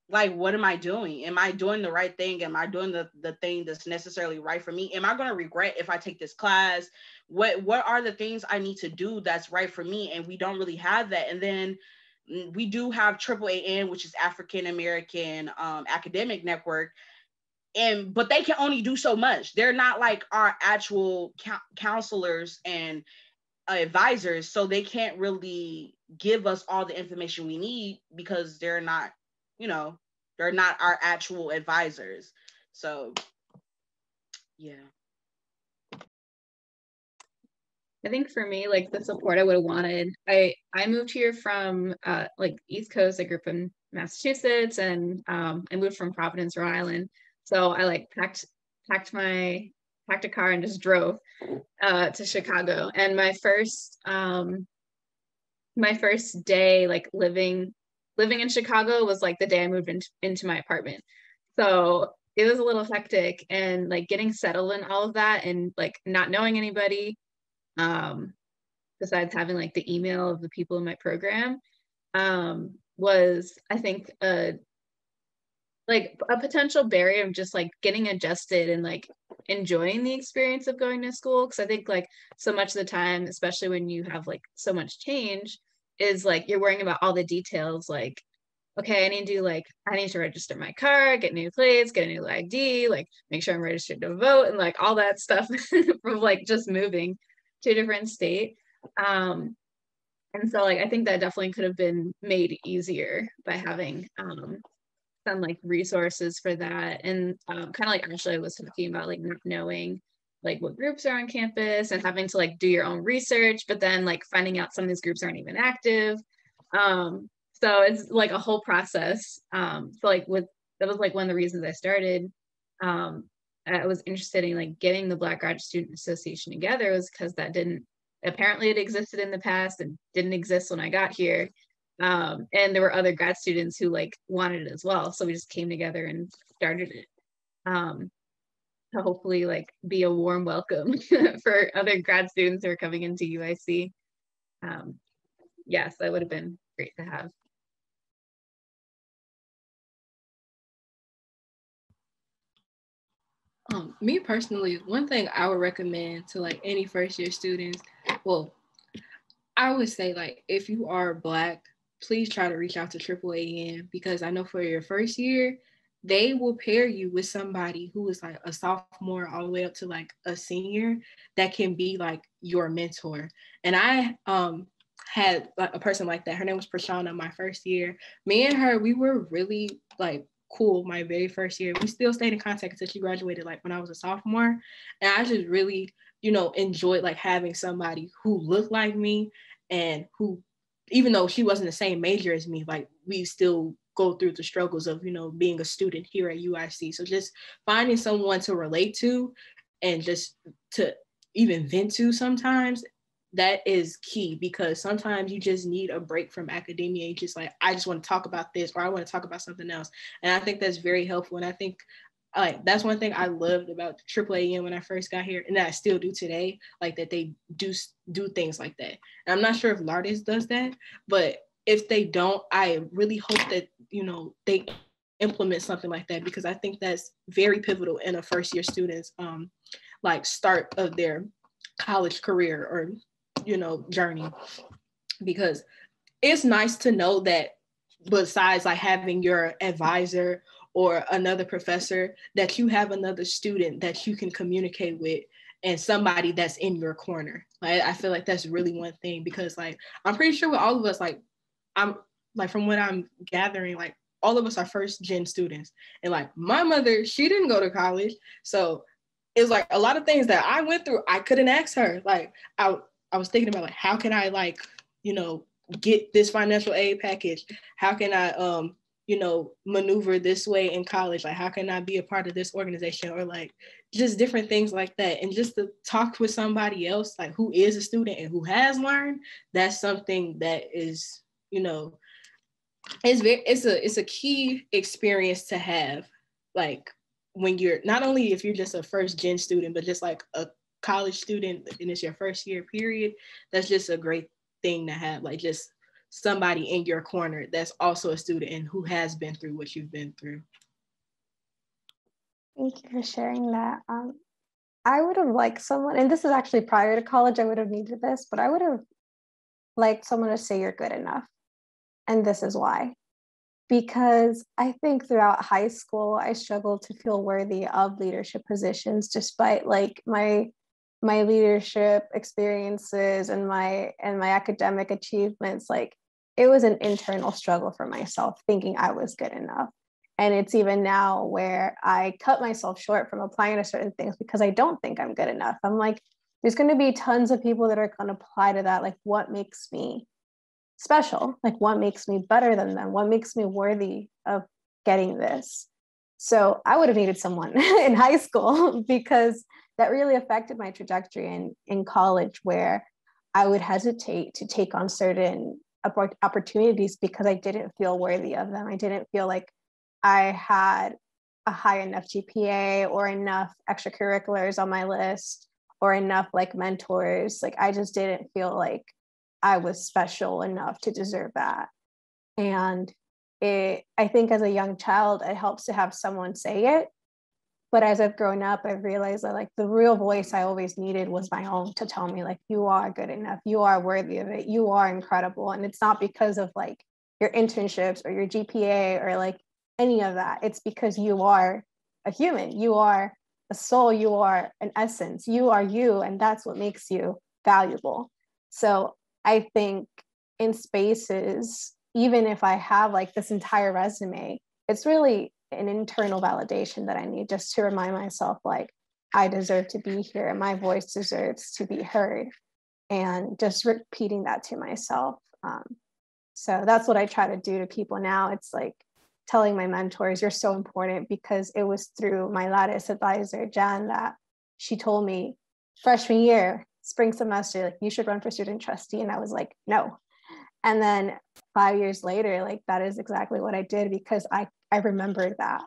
like, what am I doing? Am I doing the right thing? Am I doing the, the thing that's necessarily right for me? Am I going to regret if I take this class? What, what are the things I need to do that's right for me? And we don't really have that. And then we do have triple A N, which is African American um, Academic Network. And, but they can only do so much. They're not like our actual counselors and uh, advisors. So they can't really give us all the information we need because they're not, you know, they're not our actual advisors. So, yeah. I think for me, like the support I would have wanted, I, I moved here from uh, like East Coast. I grew up in Massachusetts, and um, I moved from Providence, Rhode Island. So I like packed, packed my, packed a car and just drove uh, to Chicago. And my first, um, my first day, like living, living in Chicago was like the day I moved in, into my apartment. So it was a little hectic, and like getting settled in all of that, and like not knowing anybody, um, besides having like the email of the people in my program, um, was, I think, a, like a potential barrier of just like getting adjusted and like enjoying the experience of going to school. Cause I think like so much of the time, especially when you have like so much change, is like, you're worrying about all the details. Like, okay, I need to like, I need to register my car, get new plates, get a new I D, like make sure I'm registered to vote, and like all that stuff from like just moving to a different state. Um, and so like, I think that definitely could have been made easier by having um, some like resources for that. And um, kind of like Ashley was talking about, like not knowing like what groups are on campus and having to like do your own research, but then like finding out some of these groups aren't even active. Um, so it's like a whole process. Um, so like with, that was like one of the reasons I started. Um, I was interested in like getting the Black Graduate Student Association together, was because that didn't, apparently it existed in the past and didn't exist when I got here. Um, and there were other grad students who like wanted it as well. So we just came together and started it um, to hopefully like be a warm welcome for other grad students who are coming into U I C. Um, yes, that would have been great to have. Um, me personally, one thing I would recommend to like any first year students, well, I would say like if you are Black, please try to reach out to triple A N, because I know for your first year, they will pair you with somebody who is like a sophomore all the way up to like a senior that can be like your mentor. And I um, had like a person like that. Her name was Prashana my first year. Me and her, we were really like cool my very first year. We still stayed in contact until she graduated, like when I was a sophomore. And I just really, you know, enjoyed like having somebody who looked like me, and who, even though she wasn't the same major as me, like we still go through the struggles of, you know, being a student here at U I C. So just finding someone to relate to and just to even vent to sometimes, that is key, because sometimes you just need a break from academia. You just like, I just want to talk about this, or I want to talk about something else. And I think that's very helpful. And I think like, that's one thing I loved about triple A N when I first got here, and that I still do today, like that they do do things like that. And I'm not sure if LARES does that, but if they don't, I really hope that, you know, they implement something like that, because I think that's very pivotal in a first year student's um, like start of their college career or, you know, journey, because it's nice to know that besides like having your advisor or another professor, that you have another student that you can communicate with and somebody that's in your corner. Like, I feel like that's really one thing, because like, I'm pretty sure with all of us, like I'm like, from what I'm gathering, like all of us are first gen students. And like my mother, she didn't go to college. So it was like a lot of things that I went through, I couldn't ask her. Like I, I was thinking about like, how can I like, you know, get this financial aid package? How can I, um, you know, maneuver this way in college? Like, how can I be a part of this organization? Or like just different things like that. And just to talk with somebody else, like who is a student and who has learned, that's something that is, you know, it's very, it's a, it's a key experience to have. Like when you're, not only if you're just a first gen student, but just like a college student and it's your first year period, that's just a great thing to have, like just somebody in your corner that's also a student and who has been through what you've been through. Thank you for sharing that. um I would have liked someone, and this is actually prior to college, I would have needed this, but I would have liked someone to say you're good enough, and this is why. Because I think throughout high school I struggled to feel worthy of leadership positions, despite like my my leadership experiences and my and my academic achievements. Like it was an internal struggle for myself, thinking I was good enough. And it's even now where I cut myself short from applying to certain things because I don't think I'm good enough. I'm like, there's going to be tons of people that are going to apply to that. Like, what makes me special? Like, what makes me better than them? What makes me worthy of getting this? So I would have needed someone in high school, because that really affected my trajectory in, in college, where I would hesitate to take on certain opportunities because I didn't feel worthy of them. I didn't feel like I had a high enough G P A or enough extracurriculars on my list or enough like mentors. Like, I just didn't feel like I was special enough to deserve that. And it, I think as a young child, it helps to have someone say it. But as I've grown up, I've realized that like the real voice I always needed was my own, to tell me like, you are good enough, you are worthy of it, you are incredible. And it's not because of like your internships or your G P A or like any of that. It's because you are a human, you are a soul, you are an essence, you are you, and that's what makes you valuable. So I think in spaces, even if I have like this entire resume, it's really an internal validation that I need, just to remind myself, like, I deserve to be here. My voice deserves to be heard. And just repeating that to myself. Um, so that's what I try to do to people now. It's like telling my mentors, you're so important, because it was through my Lattice advisor, Jan, that she told me freshman year, spring semester, like, you should run for student trustee. And I was like, no. And then five years later, like, that is exactly what I did, because I, I remembered that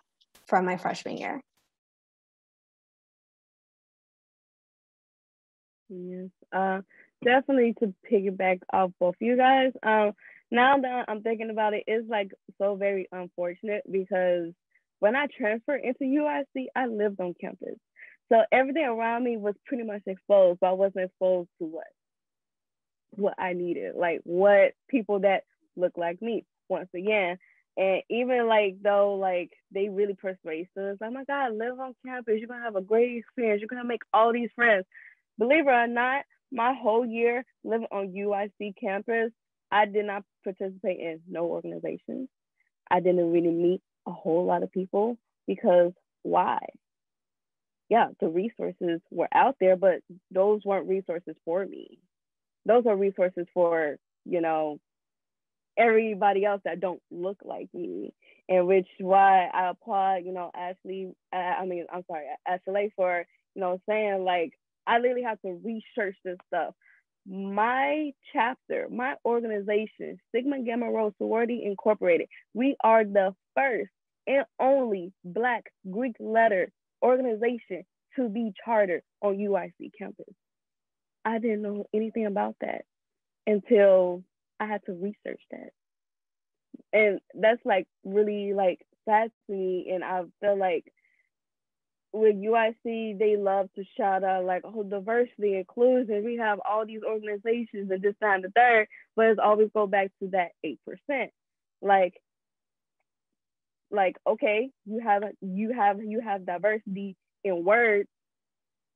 from my freshman year. Yes, uh, definitely to piggyback off both you guys. Um, now that I'm thinking about it, it's like so very unfortunate, because when I transferred into U I C, I lived on campus. So everything around me was pretty much exposed, but I wasn't exposed to what? What I needed, like what people that look like me, once again. And even like, though, like they really persuaded us, oh my God, live on campus, you're gonna have a great experience, you're gonna make all these friends. Believe it or not, my whole year living on U I C campus, I did not participate in no organizations. I didn't really meet a whole lot of people, because why? Yeah, the resources were out there, but those weren't resources for me. Those are resources for, you know, everybody else that don't look like me. And which why I applaud, you know, Ashley, uh, I mean, I'm sorry, Ashley for, you know, saying like, I literally have to research this stuff. My chapter, my organization, Sigma Gamma Rho Sorority Incorporated, we are the first and only Black Greek letter organization to be chartered on U I C campus. I didn't know anything about that until I had to research that. And that's like really like sad to me. And I feel like with U I C, they love to shout out like, oh, diversity, inclusion. We have all these organizations and this, that, and the third, but it's always go back to that eight percent. Like, like, okay, you have, you have, you have diversity in words,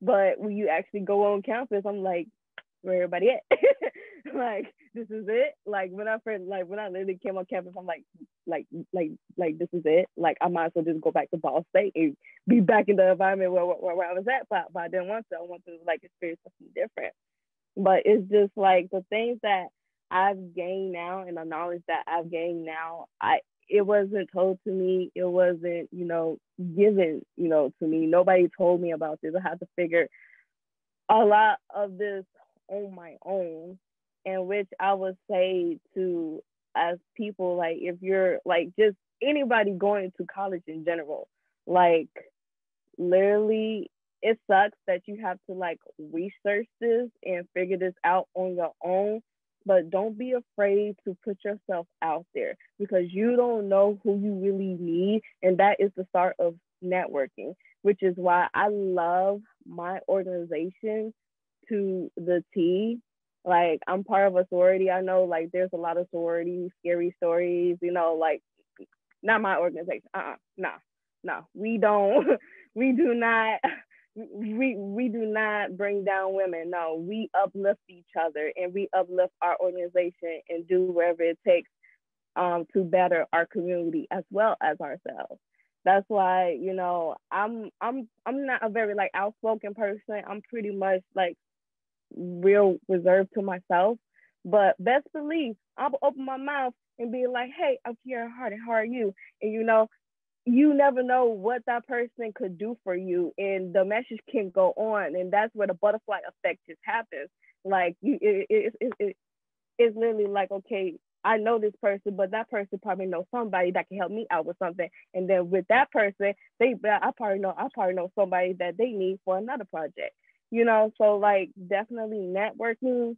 but when you actually go on campus, I'm like, where everybody at? Like, this is it? Like when I first, like when I literally came on campus, I'm like, like, like, like this is it? Like I might as well just go back to Ball State and be back in the environment where where, where I was at, but, but I didn't want to. I wanted to like experience something different. But it's just like the things that I've gained now and the knowledge that I've gained now, I it wasn't told to me. It wasn't, you know, given, you know, to me. Nobody told me about this. I had to figure a lot of this on my own. And which I would say to as people, like if you're like just anybody going to college in general, like literally it sucks that you have to like research this and figure this out on your own. But don't be afraid to put yourself out there, because you don't know who you really need. And that is the start of networking, which is why I love my organization to the T. Like I'm part of a sorority. I know like there's a lot of sororities, scary stories, you know, like not my organization. Uh-uh, nah, nah, we don't, we do not. We we do not bring down women. No, we uplift each other and we uplift our organization and do whatever it takes um, to better our community as well as ourselves. That's why, you know, I'm I'm I'm not a very like outspoken person. I'm pretty much like real reserved to myself. But best believe, I'll open my mouth and be like, hey, I'm Kiara Hardin, how are you? And you know, you never know what that person could do for you, and the message can go on, and that's where the butterfly effect just happens. Like, you, it, it, it, it, it's literally like, okay, I know this person, but that person probably knows somebody that can help me out with something, and then with that person, they, I probably know, I probably know somebody that they need for another project. You know, so like, definitely networking,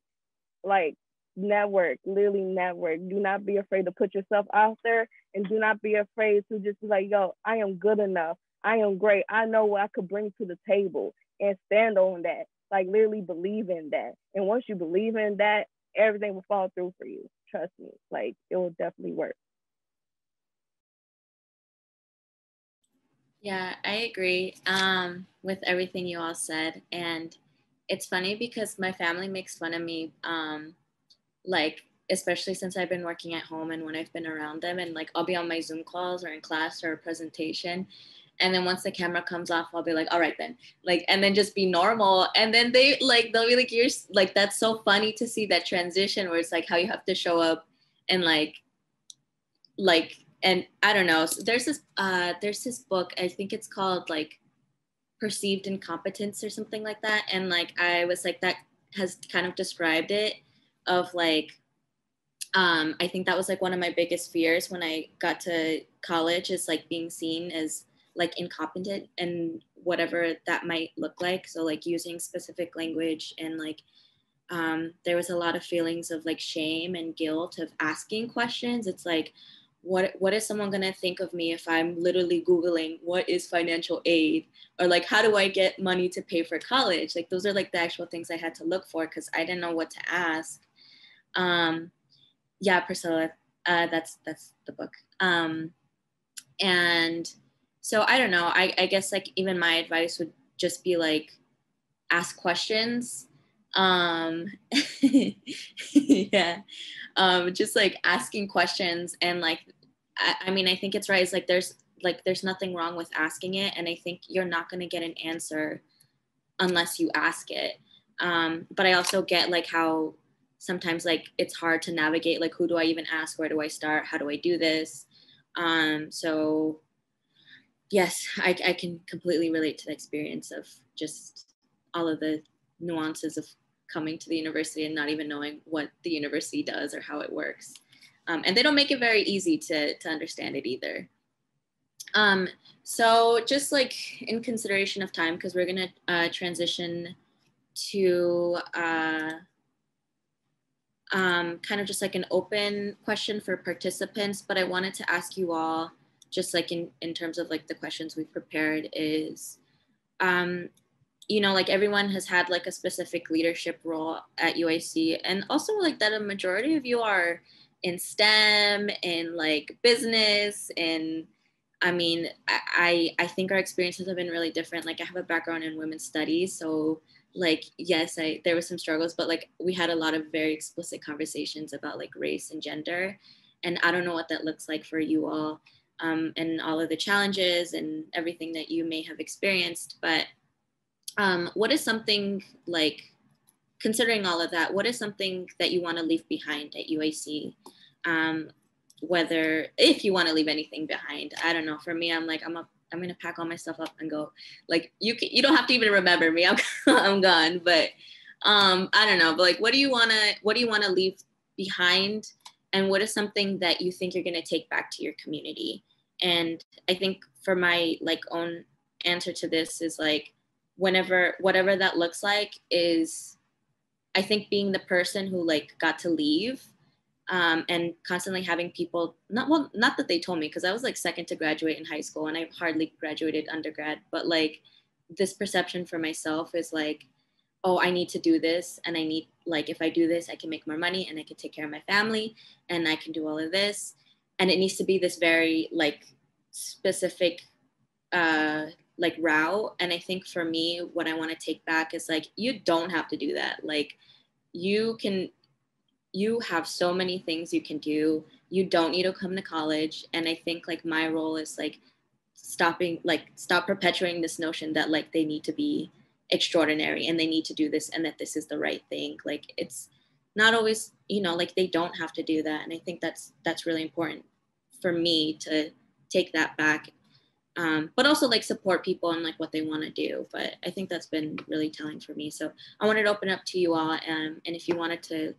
like. Network, literally network. Do not be afraid to put yourself out there, and do not be afraid to just be like, yo, I am good enough. I am great. I know what I could bring to the table, and stand on that. Like, literally believe in that. And once you believe in that, everything will fall through for you. Trust me. Like, it will definitely work. Yeah, I agree um, with everything you all said. And it's funny because my family makes fun of me. Um, like, especially since I've been working at home and when I've been around them, and like, I'll be on my Zoom calls or in class or a presentation. And then once the camera comes off, I'll be like, all right then, like, and then just be normal. And then they like, they'll be like, you're like, that's so funny to see that transition where it's like how you have to show up and like, like, and I don't know, so there's this, uh, there's this book, I think it's called like Perceived Incompetence or something like that. And like, I was like, that has kind of described it. Of like, um, I think that was like one of my biggest fears when I got to college, is like being seen as like incompetent and whatever that might look like. So like using specific language, and like um, there was a lot of feelings of like shame and guilt of asking questions. It's like, what what is someone gonna think of me if I'm literally Googling what is financial aid, or like, how do I get money to pay for college? Like, those are like the actual things I had to look for because I didn't know what to ask. Um, yeah, Priscilla, uh, that's, that's the book. Um, and so I don't know, I, I guess like even my advice would just be like, ask questions. Um, yeah, um, just like asking questions. And like, I, I mean, I think it's right. It's like, there's like, there's nothing wrong with asking it. And I think you're not going to get an answer unless you ask it. Um, but I also get like how, sometimes like it's hard to navigate, like, who do I even ask? Where do I start? How do I do this? Um, so yes, I, I can completely relate to the experience of just all of the nuances of coming to the university and not even knowing what the university does or how it works. Um, and they don't make it very easy to, to understand it either. Um, so just like in consideration of time, because we're gonna uh, transition to, uh, Um, kind of just like an open question for participants, but I wanted to ask you all, just like in, in terms of like the questions we've prepared is, um, you know, like everyone has had like a specific leadership role at U I C, and also like that a majority of you are in STEM, in like business, and I mean, I, I think our experiences have been really different. Like I have a background in women's studies, so like, yes, I, there were some struggles, but like we had a lot of very explicit conversations about like race and gender. And I don't know what that looks like for you all, um, and all of the challenges and everything that you may have experienced. But um, what is something like, considering all of that, what is something that you want to leave behind at U I C? Um, whether, if you want to leave anything behind, I don't know. For me, I'm like, I'm a I'm gonna pack all my stuff up and go. Like you, can, you don't have to even remember me. I'm, I'm gone. But um, I don't know. But like, what do you wanna, what do you wanna leave behind? And what is something that you think you're gonna take back to your community? And I think for my like own answer to this is like, whenever, whatever that looks like, is I think being the person who like got to leave. Um, and constantly having people, not well, not that they told me, because I was like second to graduate in high school and I hardly graduated undergrad, but like this perception for myself is like, oh, I need to do this, and I need, like, if I do this, I can make more money and I can take care of my family and I can do all of this. And it needs to be this very like specific uh, like route. And I think for me, what I want to take back is like, you don't have to do that. Like you can, you have so many things you can do. You don't need to come to college. And I think like my role is like stopping, like stop perpetuating this notion that like they need to be extraordinary and they need to do this and that this is the right thing. Like, it's not always, you know, like they don't have to do that. And I think that's, that's really important for me to take that back, um, but also like support people and like what they want to do. But I think that's been really telling for me. So I wanted to open up to you all. Um, and if you wanted to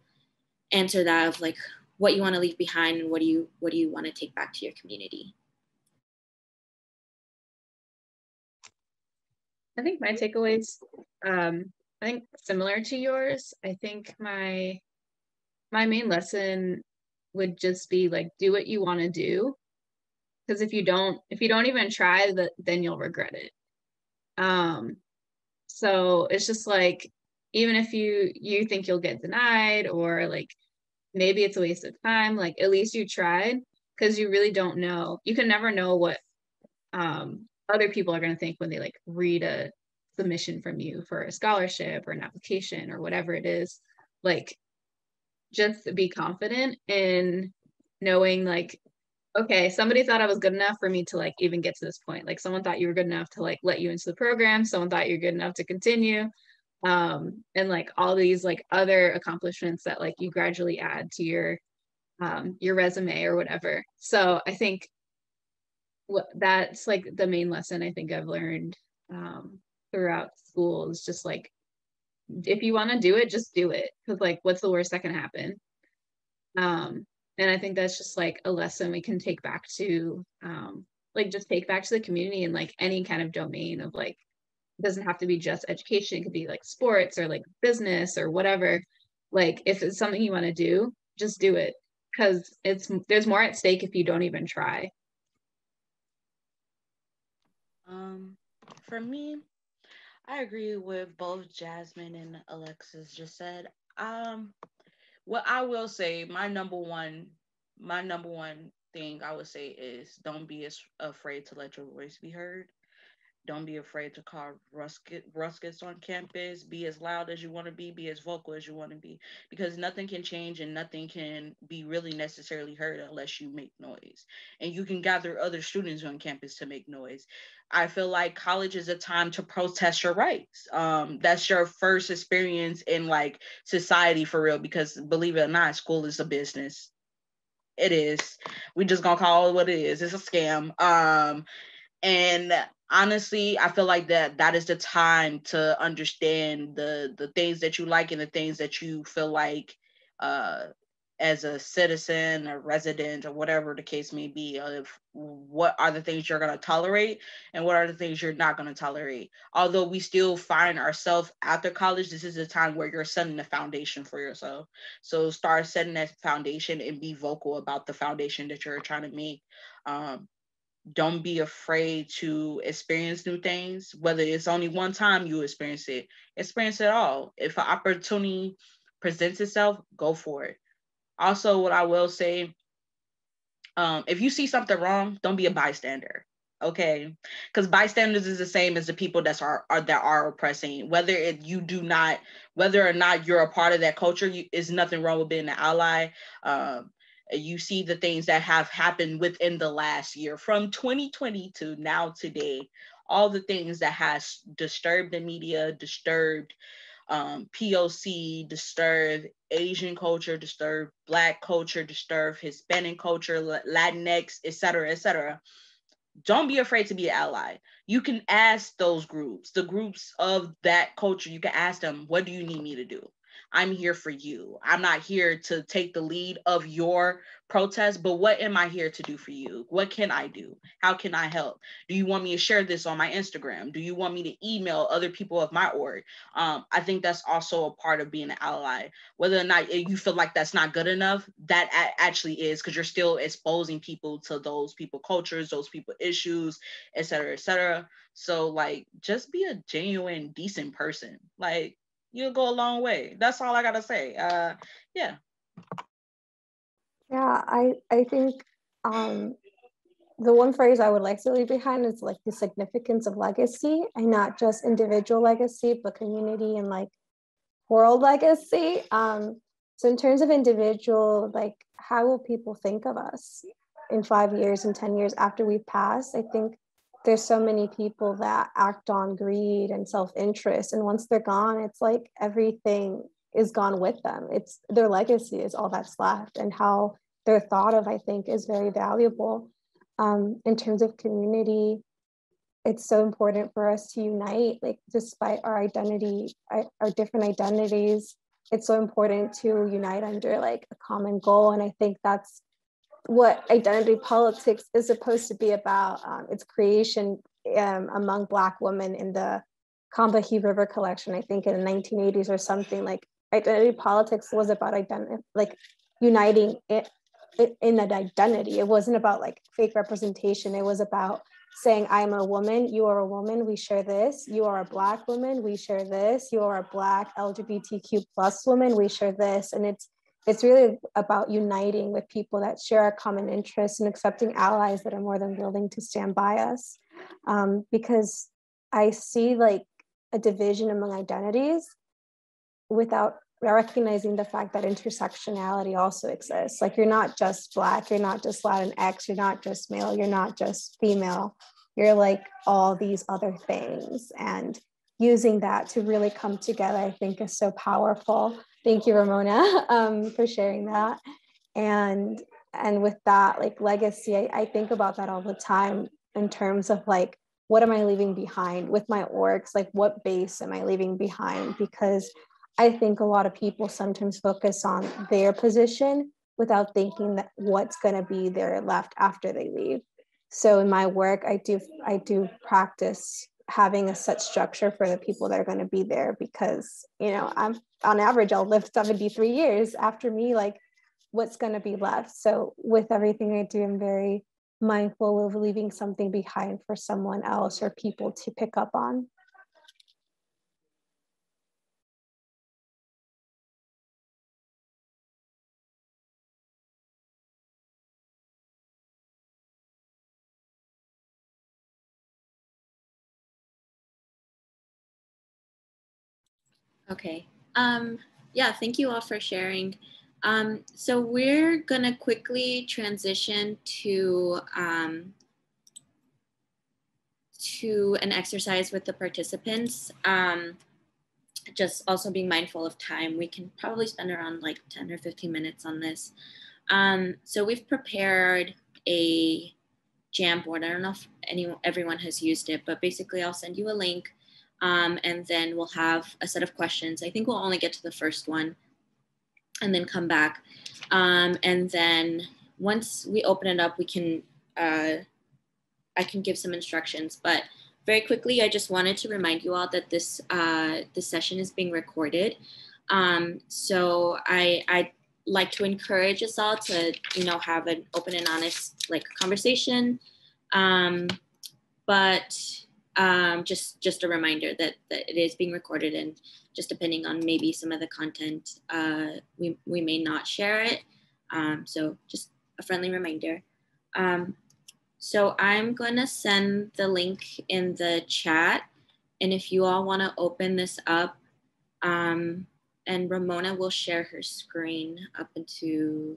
answer that of like what you want to leave behind and what do you, what do you want to take back to your community? I think my takeaways, um, I think similar to yours. I think my, my main lesson would just be like, do what you want to do. Because if you don't, if you don't even try that, then you'll regret it. Um, so it's just like, even if you, you think you'll get denied or like, maybe it's a waste of time, like at least you tried, because you really don't know. You can never know what, um, other people are going to think when they like read a submission from you for a scholarship or an application or whatever it is. Like, just be confident in knowing like, okay, somebody thought I was good enough for me to like even get to this point. Like, someone thought you were good enough to like let you into the program. Someone thought you're good enough to continue. Um, and like all these like other accomplishments that like you gradually add to your, um, your resume or whatever. So I think that's like the main lesson I think I've learned um, throughout school is just like, if you want to do it, just do it. Cause like, what's the worst that can happen? Um, and I think that's just like a lesson we can take back to um, like, just take back to the community in like any kind of domain of like, it doesn't have to be just education. It could be like sports or like business or whatever. Like, if it's something you want to do, just do it. Cause it's, there's more at stake if you don't even try. Um, for me, I agree with both Jasmine and Alexis just said. Um, what I will say, my number one, my number one thing I would say is don't be as afraid to let your voice be heard. Don't be afraid to call ruscus, ruscus on campus. Be as loud as you want to be. Be as vocal as you want to be. Because nothing can change and nothing can be really necessarily heard unless you make noise. And you can gather other students on campus to make noise. I feel like college is a time to protest your rights. Um, that's your first experience in like society for real. Because believe it or not, school is a business. It is. We just gonna call it what it is. It's a scam. Um, and honestly, I feel like that that is the time to understand the the things that you like and the things that you feel like uh, as a citizen, a resident, or whatever the case may be, of what are the things you're going to tolerate and what are the things you're not going to tolerate. Although we still find ourselves after college, this is a time where you're setting the foundation for yourself. So start setting that foundation and be vocal about the foundation that you're trying to make. Um, Don't be afraid to experience new things, whether it's only one time you experience it. Experience it all. If an opportunity presents itself, go for it. Also, what I will say, um, if you see something wrong, don't be a bystander, okay? Because bystanders is the same as the people that's are, are that are oppressing. Whether it, you do not, whether or not you're a part of that culture, you, is nothing wrong with being an ally. Um, You see the things that have happened within the last year, from twenty twenty to now today, all the things that has disturbed the media, disturbed um, P O C, disturbed Asian culture, disturbed Black culture, disturbed Hispanic culture, Latinx, et cetera, et cetera. Don't be afraid to be an ally. You can ask those groups, the groups of that culture, you can ask them, what do you need me to do? I'm here for you. I'm not here to take the lead of your protest, but what am I here to do for you? What can I do? How can I help? Do you want me to share this on my Instagram? Do you want me to email other people of my org? Um, I think that's also a part of being an ally. Whether or not you feel like that's not good enough, that actually is, because you're still exposing people to those people cultures, those people issues, et cetera, et cetera. So like, just be a genuine, decent person. Like, you'll go a long way. That's all I gotta say. Uh, yeah. Yeah, I, I think um, the one phrase I would like to leave behind is like the significance of legacy, and not just individual legacy, but community and like world legacy. Um, so in terms of individual, like how will people think of us in five years and ten years after we pass? I think there's so many people that act on greed and self-interest. And once they're gone, it's like everything is gone with them. It's their legacy is all that's left, and how they're thought of, I think, is very valuable. Um, in terms of community, it's so important for us to unite, like despite our identity, our different identities, it's so important to unite under like a common goal. And I think that's what identity politics is supposed to be about. Um, its creation um, among Black women in the Combahee River collection, I think in the nineteen eighties or something, like identity politics was about identi- like uniting it, it in an identity. It wasn't about like fake representation. It was about saying, I'm a woman, you are a woman, we share this. You are a Black woman, we share this. You are a Black L G B T Q plus woman, we share this. And it's It's really about uniting with people that share our common interests and accepting allies that are more than willing to stand by us. Um, because I see like a division among identities without recognizing the fact that intersectionality also exists. Like you're not just Black, you're not just Latinx, you're not just male, you're not just female. You're like all these other things. And using that to really come together, I think, is so powerful. Thank you, Ramona, um, for sharing that. And and with that, like legacy, I, I think about that all the time in terms of like, what am I leaving behind with my orgs? Like, what base am I leaving behind? Because I think a lot of people sometimes focus on their position without thinking that what's going to be there left after they leave. So in my work, I do I do practice having a set structure for the people that are going to be there, because you know I'm on average I'll live seventy-three years after me, like what's going to be left. So with everything I do, I'm very mindful of leaving something behind for someone else or people to pick up on. Okay. Um, yeah, thank you all for sharing. Um, so we're gonna quickly transition to, um, to an exercise with the participants. Um, just also being mindful of time. We can probably spend around like ten or fifteen minutes on this. Um, so we've prepared a Jamboard. I don't know if anyone, everyone has used it, but basically I'll send you a link. Um, and then we'll have a set of questions. I think we'll only get to the first one and then come back. Um, and then once we open it up, we can, uh, I can give some instructions. But very quickly, I just wanted to remind you all that this, uh, this session is being recorded. Um, so I, I'd like to encourage us all to, you know, have an open and honest like conversation. Um, but Um, just, just a reminder that, that it is being recorded, and just depending on maybe some of the content, uh, we, we may not share it. Um, so just a friendly reminder. Um, so I'm gonna send the link in the chat, and if you all wanna open this up, um, and Ramona will share her screen up into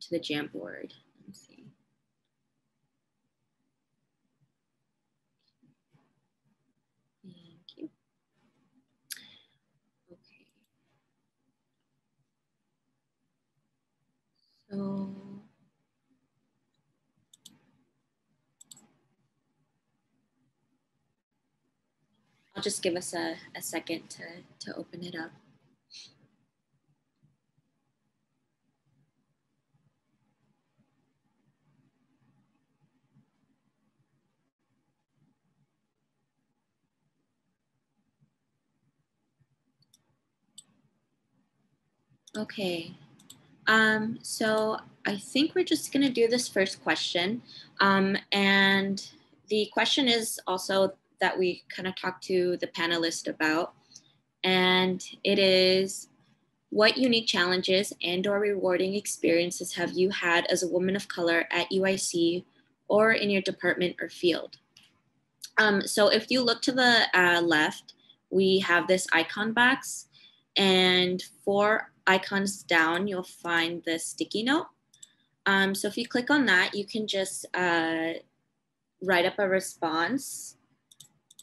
to the Jamboard. Let's see. So, I'll just give us a, a second to, to open it up. Okay. Um, so I think we're just going to do this first question. Um, and the question is also that we kind of talked to the panelists about, and it is, what unique challenges and or rewarding experiences have you had as a woman of color at U I C or in your department or field? Um, so if you look to the uh, left, we have this icon box, and for icons down, you'll find the sticky note. Um, so if you click on that, you can just uh, write up a response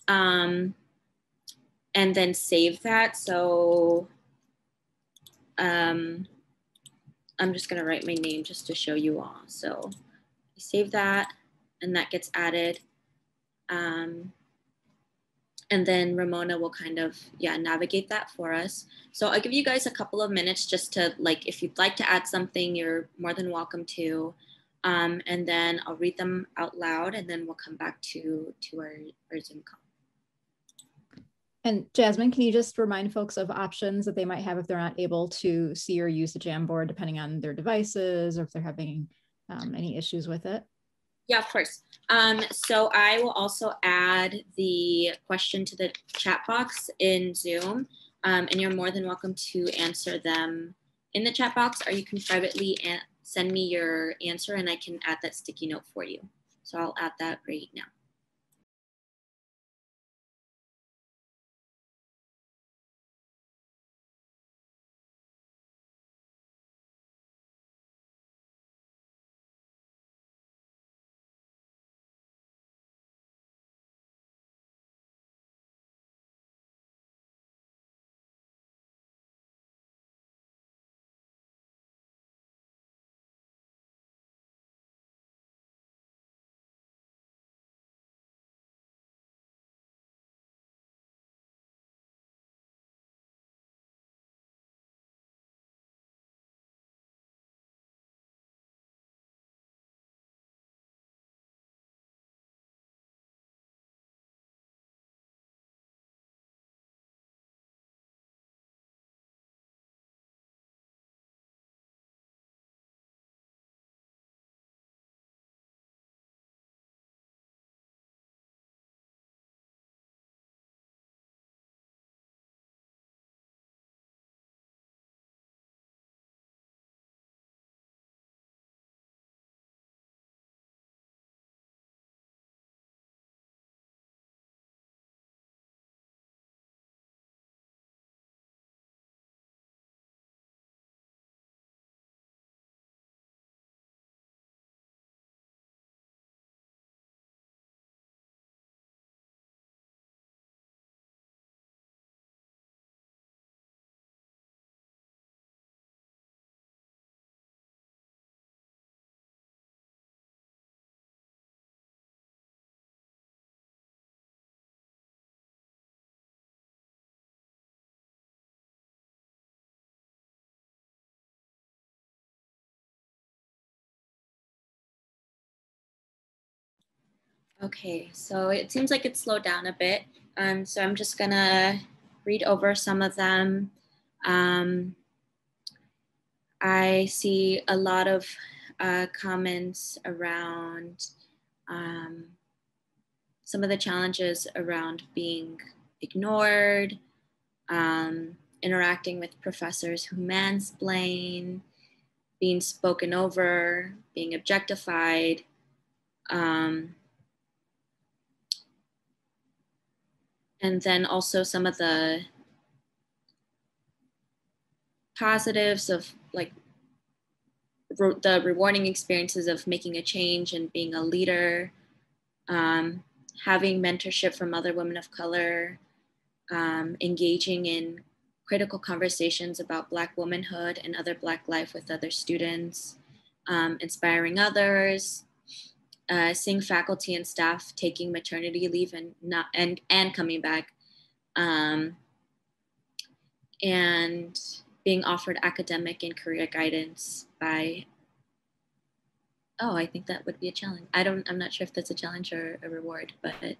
um, and then save that. So um, I'm just gonna write my name just to show you all. So I save that and that gets added. Um, and then Ramona will kind of, yeah, navigate that for us. So I'll give you guys a couple of minutes just to, like, if you'd like to add something, you're more than welcome to. Um, and then I'll read them out loud and then we'll come back to, to our, our Zoom call. And Jasmine, can you just remind folks of options that they might have if they're not able to see or use the Jamboard, depending on their devices or if they're having um, any issues with it? Yeah, of course. Um, so I will also add the question to the chat box in Zoom, um, and you're more than welcome to answer them in the chat box, or you can privately send me your answer and I can add that sticky note for you. So I'll add that right now. Okay, so it seems like it slowed down a bit. Um, so I'm just gonna read over some of them. Um, I see a lot of uh, comments around um, some of the challenges around being ignored, um, interacting with professors who mansplain, being spoken over, being objectified, um, and then also some of the positives of like the rewarding experiences of making a change and being a leader, um, having mentorship from other women of color, um, engaging in critical conversations about Black womanhood and other Black life with other students, um, inspiring others, Uh, seeing faculty and staff taking maternity leave and not and and coming back, um, and being offered academic and career guidance by. Oh, I think that would be a challenge. I don't. I'm not sure if that's a challenge or a reward, but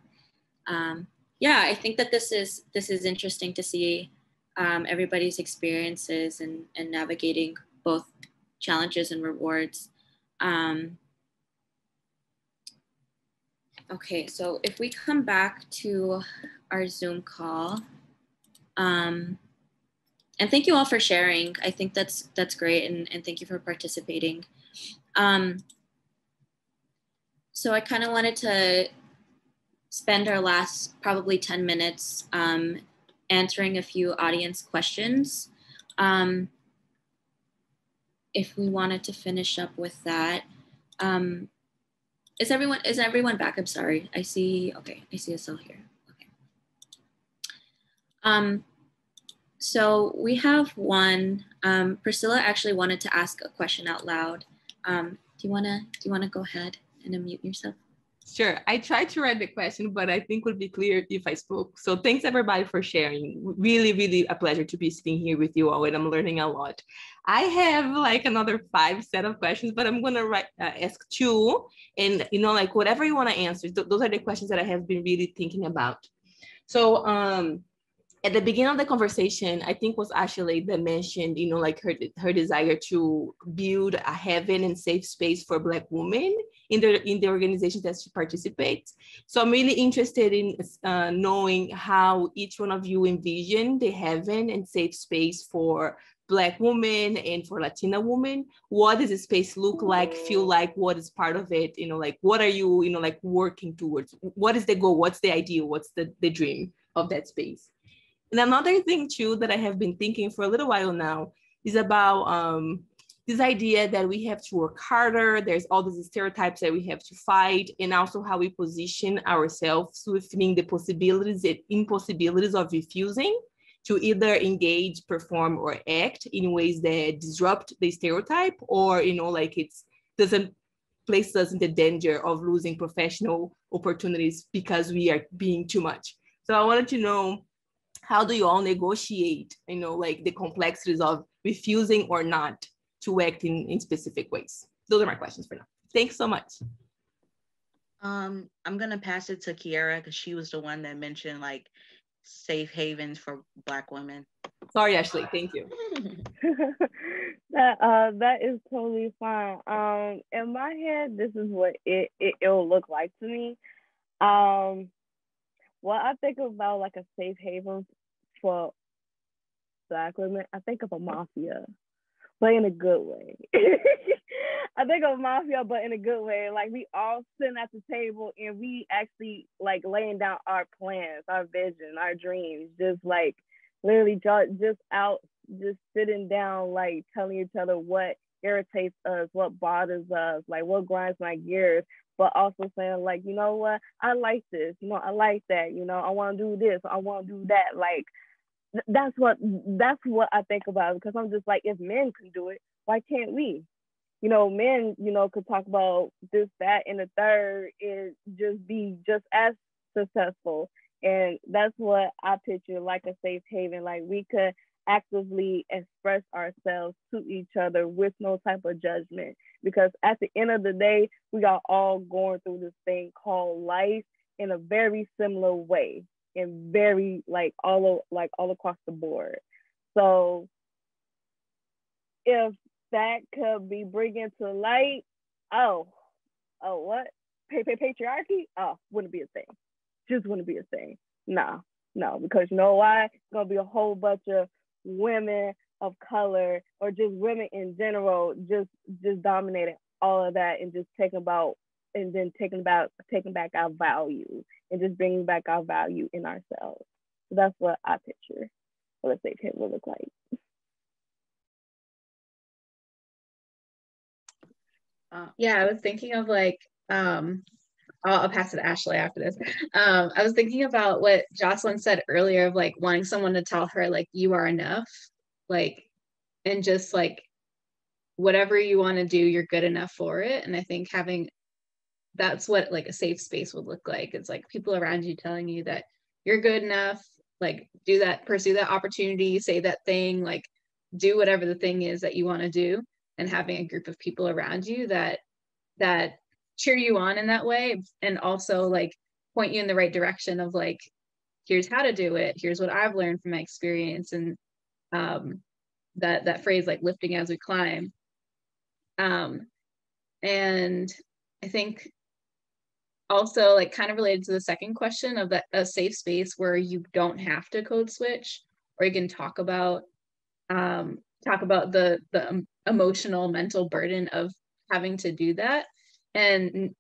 um, yeah, I think that this is this is interesting to see um, everybody's experiences and and navigating both challenges and rewards. Um, Okay, so if we come back to our Zoom call, um, and thank you all for sharing. I think that's that's great, and, and thank you for participating. Um, so I kind of wanted to spend our last probably ten minutes um, answering a few audience questions. Um, if we wanted to finish up with that, um, Is everyone is everyone back? I'm sorry. I see. Okay, I see us all here. Okay. Um, so we have one. Um, Priscilla actually wanted to ask a question out loud. Um, do you wanna do you wanna go ahead and unmute yourself? Sure. I tried to write the question, but I think it would be clear if I spoke. So thanks everybody for sharing. Really, really a pleasure to be sitting here with you all, and I'm learning a lot. I have like another five set of questions, but I'm going to write, uh, ask two, and you know, like whatever you want to answer. Th those are the questions that I have been really thinking about. So um, at the beginning of the conversation, I think was Ashley that mentioned, you know, like her, her desire to build a heaven and safe space for Black women in the, in the organization that she participates. So I'm really interested in uh, knowing how each one of you envision the heaven and safe space for Black women and for Latina women. What does the space look like, feel like, what is part of it? You know, like, what are you, you know, like working towards? What is the goal? What's the idea? What's the, the dream of that space? And another thing too, that I have been thinking for a little while now is about um, this idea that we have to work harder. There's all these stereotypes that we have to fight, and also how we position ourselves within the possibilities and impossibilities of refusing to either engage, perform, or act in ways that disrupt the stereotype, or, you know, like it's doesn't place us in the danger of losing professional opportunities because we are being too much. So I wanted to know, how do you all negotiate, you know, like the complexities of refusing or not to act in, in specific ways? Those are my questions for now. Thanks so much. Um, I'm gonna pass it to Kiara, because she was the one that mentioned like safe havens for Black women. Sorry, Ashley, thank you. that, uh, that is totally fine. Um, in my head, this is what it, it, it'll look like to me. Um, Well, I think about like a safe haven for Black women. I think of a mafia, but in a good way. I think of mafia, but in a good way. Like we all sitting at the table and we actually like laying down our plans, our vision, our dreams, just like literally just out, just sitting down, like telling each other what irritates us, what bothers us, like what grinds my gears, but also saying like, you know what, I like this, you know, I like that, you know, I want to do this, I want to do that. Like, th that's what that's what I think about, because I'm just like, if men can do it, why can't we? You know, men, you know, could talk about this, that, and the third is just be just as successful. And that's what I picture, like a safe haven. Like we could actively express ourselves to each other with no type of judgment, because at the end of the day, we are all going through this thing called life in a very similar way, and very like all of, like all across the board. So if that could be bringing to light, oh, oh what? Pa pa patriarchy? Oh, wouldn't be a thing. Just wouldn't be a thing. No, no, because you know why? It's gonna be a whole bunch of women of color, or just women in general, just just dominating all of that, and just taking about and then taking about taking back our value, and just bringing back our value in ourselves. So that's what I picture what a safe haven will look like. Uh, yeah, I was thinking of like um I'll, I'll pass it to Ashley after this. Um, I was thinking about what Jocelyn said earlier of like wanting someone to tell her like you are enough, like, and just like whatever you want to do, you're good enough for it. And I think having, that's what like a safe space would look like. It's like people around you telling you that you're good enough, like do that, pursue that opportunity, say that thing, like do whatever the thing is that you want to do. And having a group of people around you that, that cheer you on in that way, and also like point you in the right direction of like, here's how to do it, here's what I've learned from my experience. And um that that phrase like lifting as we climb, um and I think also like kind of related to the second question of that, a safe space where you don't have to code switch, or you can talk about um talk about the the emotional mental burden of having to do that, and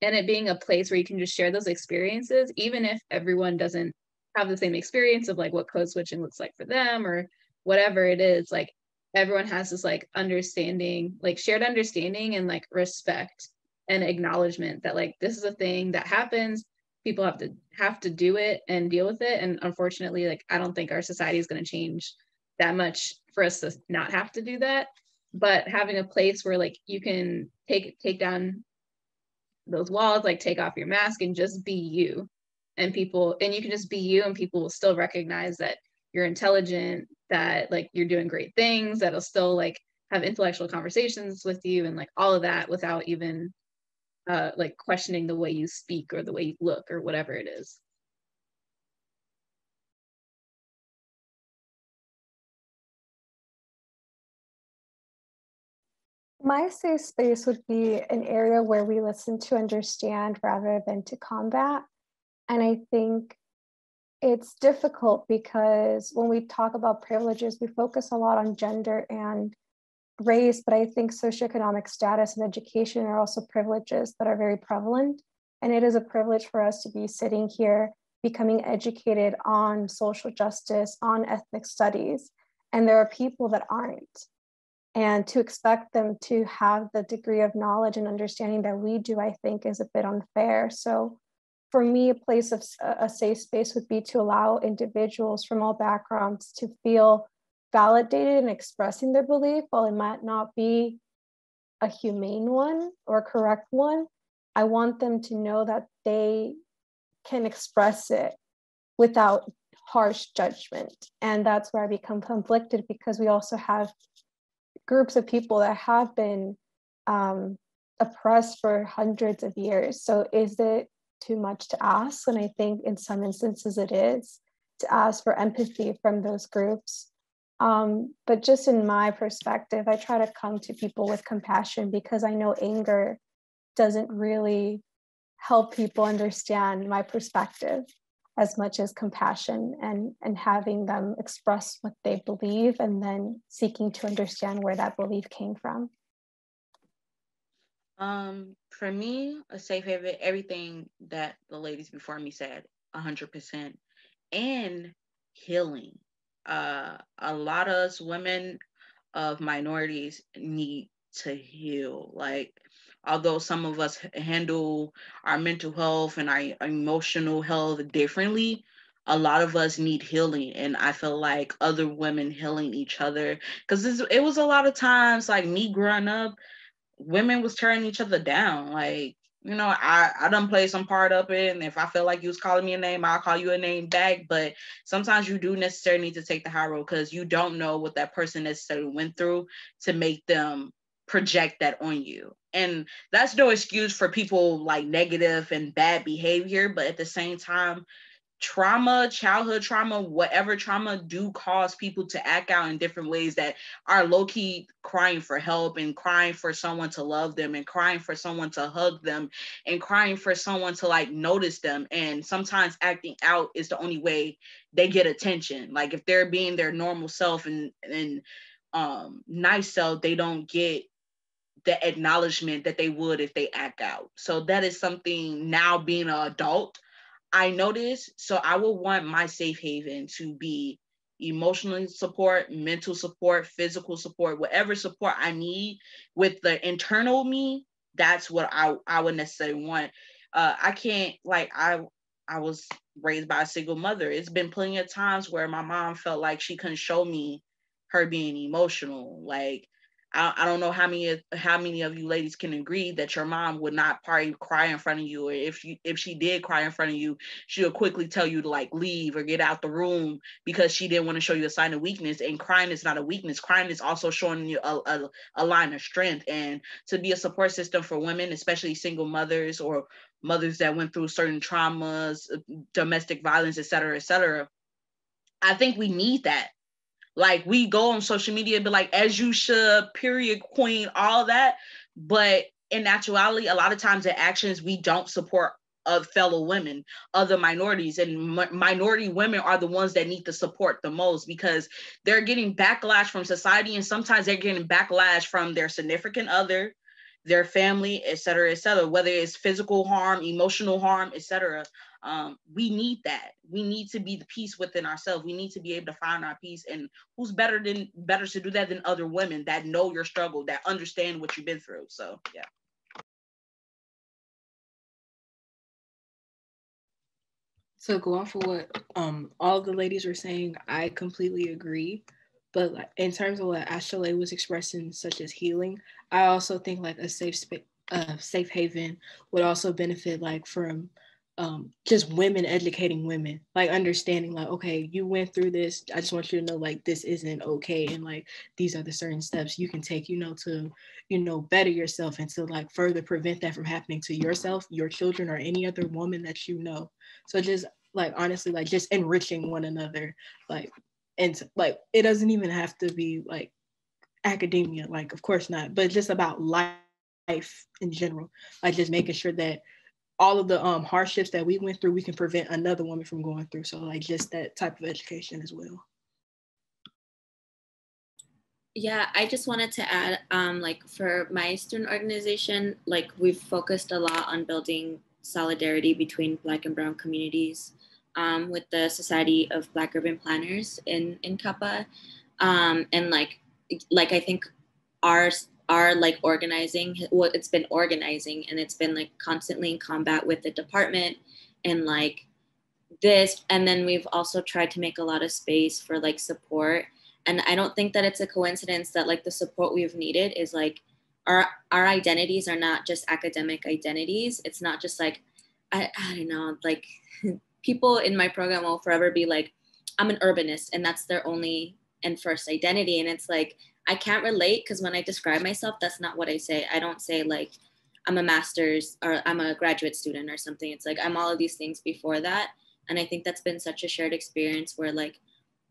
and it being a place where you can just share those experiences, even if everyone doesn't have the same experience of like what code switching looks like for them or whatever it is. Like everyone has this like understanding, like shared understanding and like respect an acknowledgement that like, this is a thing that happens, people have to have to do it and deal with it. And unfortunately, like, I don't think our society is going to change that much for us to not have to do that. But having a place where like you can take take down those walls, like take off your mask and just be you, and people, and you can just be you, and people will still recognize that you're intelligent, that like you're doing great things, that'll still like have intellectual conversations with you and like all of that without even uh, like questioning the way you speak or the way you look or whatever it is. My safe space would be an area where we listen to understand rather than to combat. And I think it's difficult because when we talk about privileges, we focus a lot on gender and race, but I think socioeconomic status and education are also privileges that are very prevalent. And it is a privilege for us to be sitting here becoming educated on social justice, on ethnic studies. And there are people that aren't. And to expect them to have the degree of knowledge and understanding that we do, I think, is a bit unfair. So for me, a place of a safe space would be to allow individuals from all backgrounds to feel validated in expressing their belief. While it might not be a humane one or correct one, I want them to know that they can express it without harsh judgment. And that's where I become conflicted, because we also have groups of people that have been um, oppressed for hundreds of years. So is it too much to ask? And I think in some instances it is, to ask for empathy from those groups. Um, but just in my perspective, I try to come to people with compassion, because I know anger doesn't really help people understand my perspective as much as compassion, and, and having them express what they believe and then seeking to understand where that belief came from. Um, for me, a safe haven, everything that the ladies before me said, one hundred percent, and healing. Uh, a lot of us women of minorities need to heal. Like, although some of us handle our mental health and our emotional health differently, a lot of us need healing. And I feel like other women healing each other, because it was a lot of times, like me growing up, women was tearing each other down. Like, you know, I, I done played some part up in, if I feel like you was calling me a name, I'll call you a name back. But sometimes you do necessarily need to take the high road, because you don't know what that person necessarily went through to make them project that on you. And that's no excuse for people like negative and bad behavior, but at the same time, trauma, childhood trauma, whatever trauma, do cause people to act out in different ways that are low-key crying for help, and crying for someone to love them, and crying for someone to hug them, and crying for someone to like notice them. And sometimes acting out is the only way they get attention. Like, if they're being their normal self and and um nice self, they don't get the acknowledgement that they would if they act out. So that is something, now being an adult, I notice. So I would want my safe haven to be emotional support, mental support, physical support, whatever support I need with the internal me. That's what I, I would necessarily want. Uh, I can't, like, I, I was raised by a single mother. It's been plenty of times where my mom felt like she couldn't show me her being emotional. Like, I don't know how many how many of you ladies can agree that your mom would not probably cry in front of you, or if you if she did cry in front of you, she'll quickly tell you to like leave or get out the room, because she didn't want to show you a sign of weakness. And crying is not a weakness. Crying is also showing you a, a, a line of strength. And to be a support system for women, especially single mothers or mothers that went through certain traumas, domestic violence, et cetera, et cetera, I think we need that. Like, we go on social media and be like, as you should, period, queen, all that. But in actuality, a lot of times in actions, we don't support of fellow women, other minorities, and m- minority women are the ones that need to support the most, because they're getting backlash from society, and sometimes they're getting backlash from their significant other, their family, et cetera, et cetera, whether it's physical harm, emotional harm, et cetera. Um, we need that. We need to be the peace within ourselves. We need to be able to find our peace. And who's better than better to do that than other women that know your struggle, that understand what you've been through? So, yeah. So go off of what um, all the ladies were saying, I completely agree. But like, in terms of what Ashaley was expressing, such as healing, I also think like a safe space, uh, safe haven would also benefit like from um, just women educating women, like understanding like, okay, you went through this. I just want you to know like this isn't okay, and like these are the certain steps you can take, you know, to you know better yourself and to like further prevent that from happening to yourself, your children, or any other woman that you know. So just like honestly, like just enriching one another, like. And like, it doesn't even have to be like academia, like, of course not, but just about life in general, like just making sure that all of the um, hardships that we went through, we can prevent another woman from going through. So like just that type of education as well. Yeah, I just wanted to add, um, like for my student organization, like we've focused a lot on building solidarity between Black and Brown communities. Um, with the Society of Black Urban Planners in in Kappa, um, and like like I think our our like organizing, well, it's been organizing and it's been like constantly in combat with the department and like this, and then we've also tried to make a lot of space for like support. And I don't think that it's a coincidence that like the support we've needed is like our our identities are not just academic identities. It's not just like I I don't know like. People in my program will forever be like, I'm an urbanist, and that's their only and first identity. And it's like, I can't relate, because when I describe myself, that's not what I say. I don't say like, I'm a master's or I'm a graduate student or something. It's like, I'm all of these things before that. And I think that's been such a shared experience where like,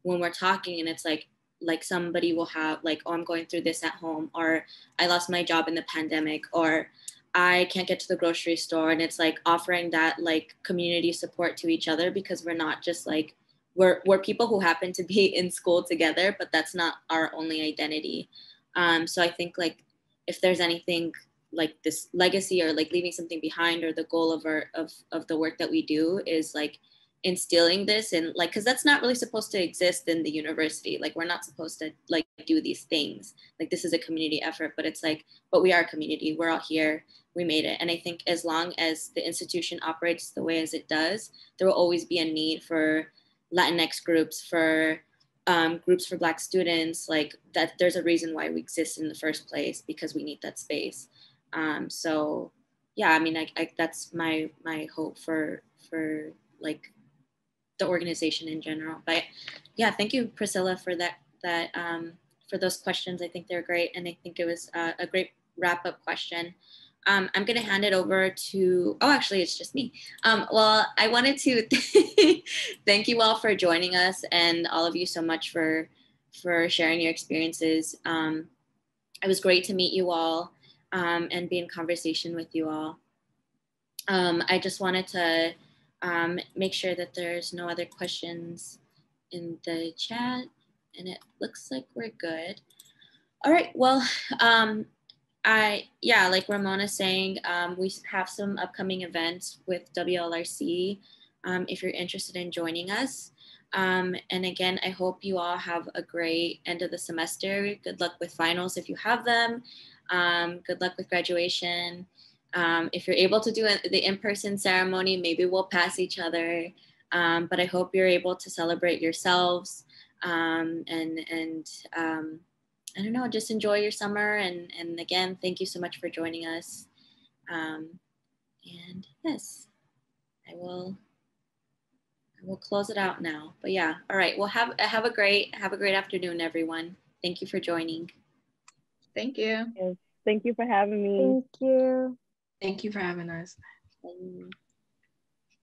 when we're talking and it's like, like somebody will have like, oh, I'm going through this at home, or I lost my job in the pandemic, or I can't get to the grocery store. And it's like offering that like community support to each other, because we're not just like, we're, we're people who happen to be in school together, but that's not our only identity. Um, so I think like, if there's anything like this legacy or like leaving something behind, or the goal of our, of, of the work that we do is like instilling this and like, cause that's not really supposed to exist in the university. Like we're not supposed to like do these things. Like this is a community effort, but it's like, but we are a community, we're all here. We made it. And I think as long as the institution operates the way as it does, there will always be a need for Latinx groups, for um, groups for Black students, like that there's a reason why we exist in the first place, because we need that space. Um, so yeah, I mean, I, I, that's my my hope for, for like the organization in general. But yeah, thank you, Priscilla, for that, that um, for those questions. I think they're great. And I think it was uh, a great wrap up question. Um, I'm going to hand it over to, oh, actually, it's just me. Um, well, I wanted to thank you all for joining us, and all of you so much for, for sharing your experiences. Um, it was great to meet you all um, and be in conversation with you all. Um, I just wanted to um, make sure that there's no other questions in the chat, and it looks like we're good. All right, well, um, I, yeah, like Ramona's saying, um, we have some upcoming events with W L R C um, if you're interested in joining us. Um, and again, I hope you all have a great end of the semester. Good luck with finals if you have them. Um, good luck with graduation. Um, if you're able to do the in-person ceremony, maybe we'll pass each other. Um, but I hope you're able to celebrate yourselves um, and, and um, I don't know, just enjoy your summer. And, and again, thank you so much for joining us. Um, and yes, I will, I will close it out now, but yeah. All right. Well, have, have a great, have a great afternoon, everyone. Thank you for joining. Thank you. Thank you for having me. Thank you. Thank you for having us. Bye.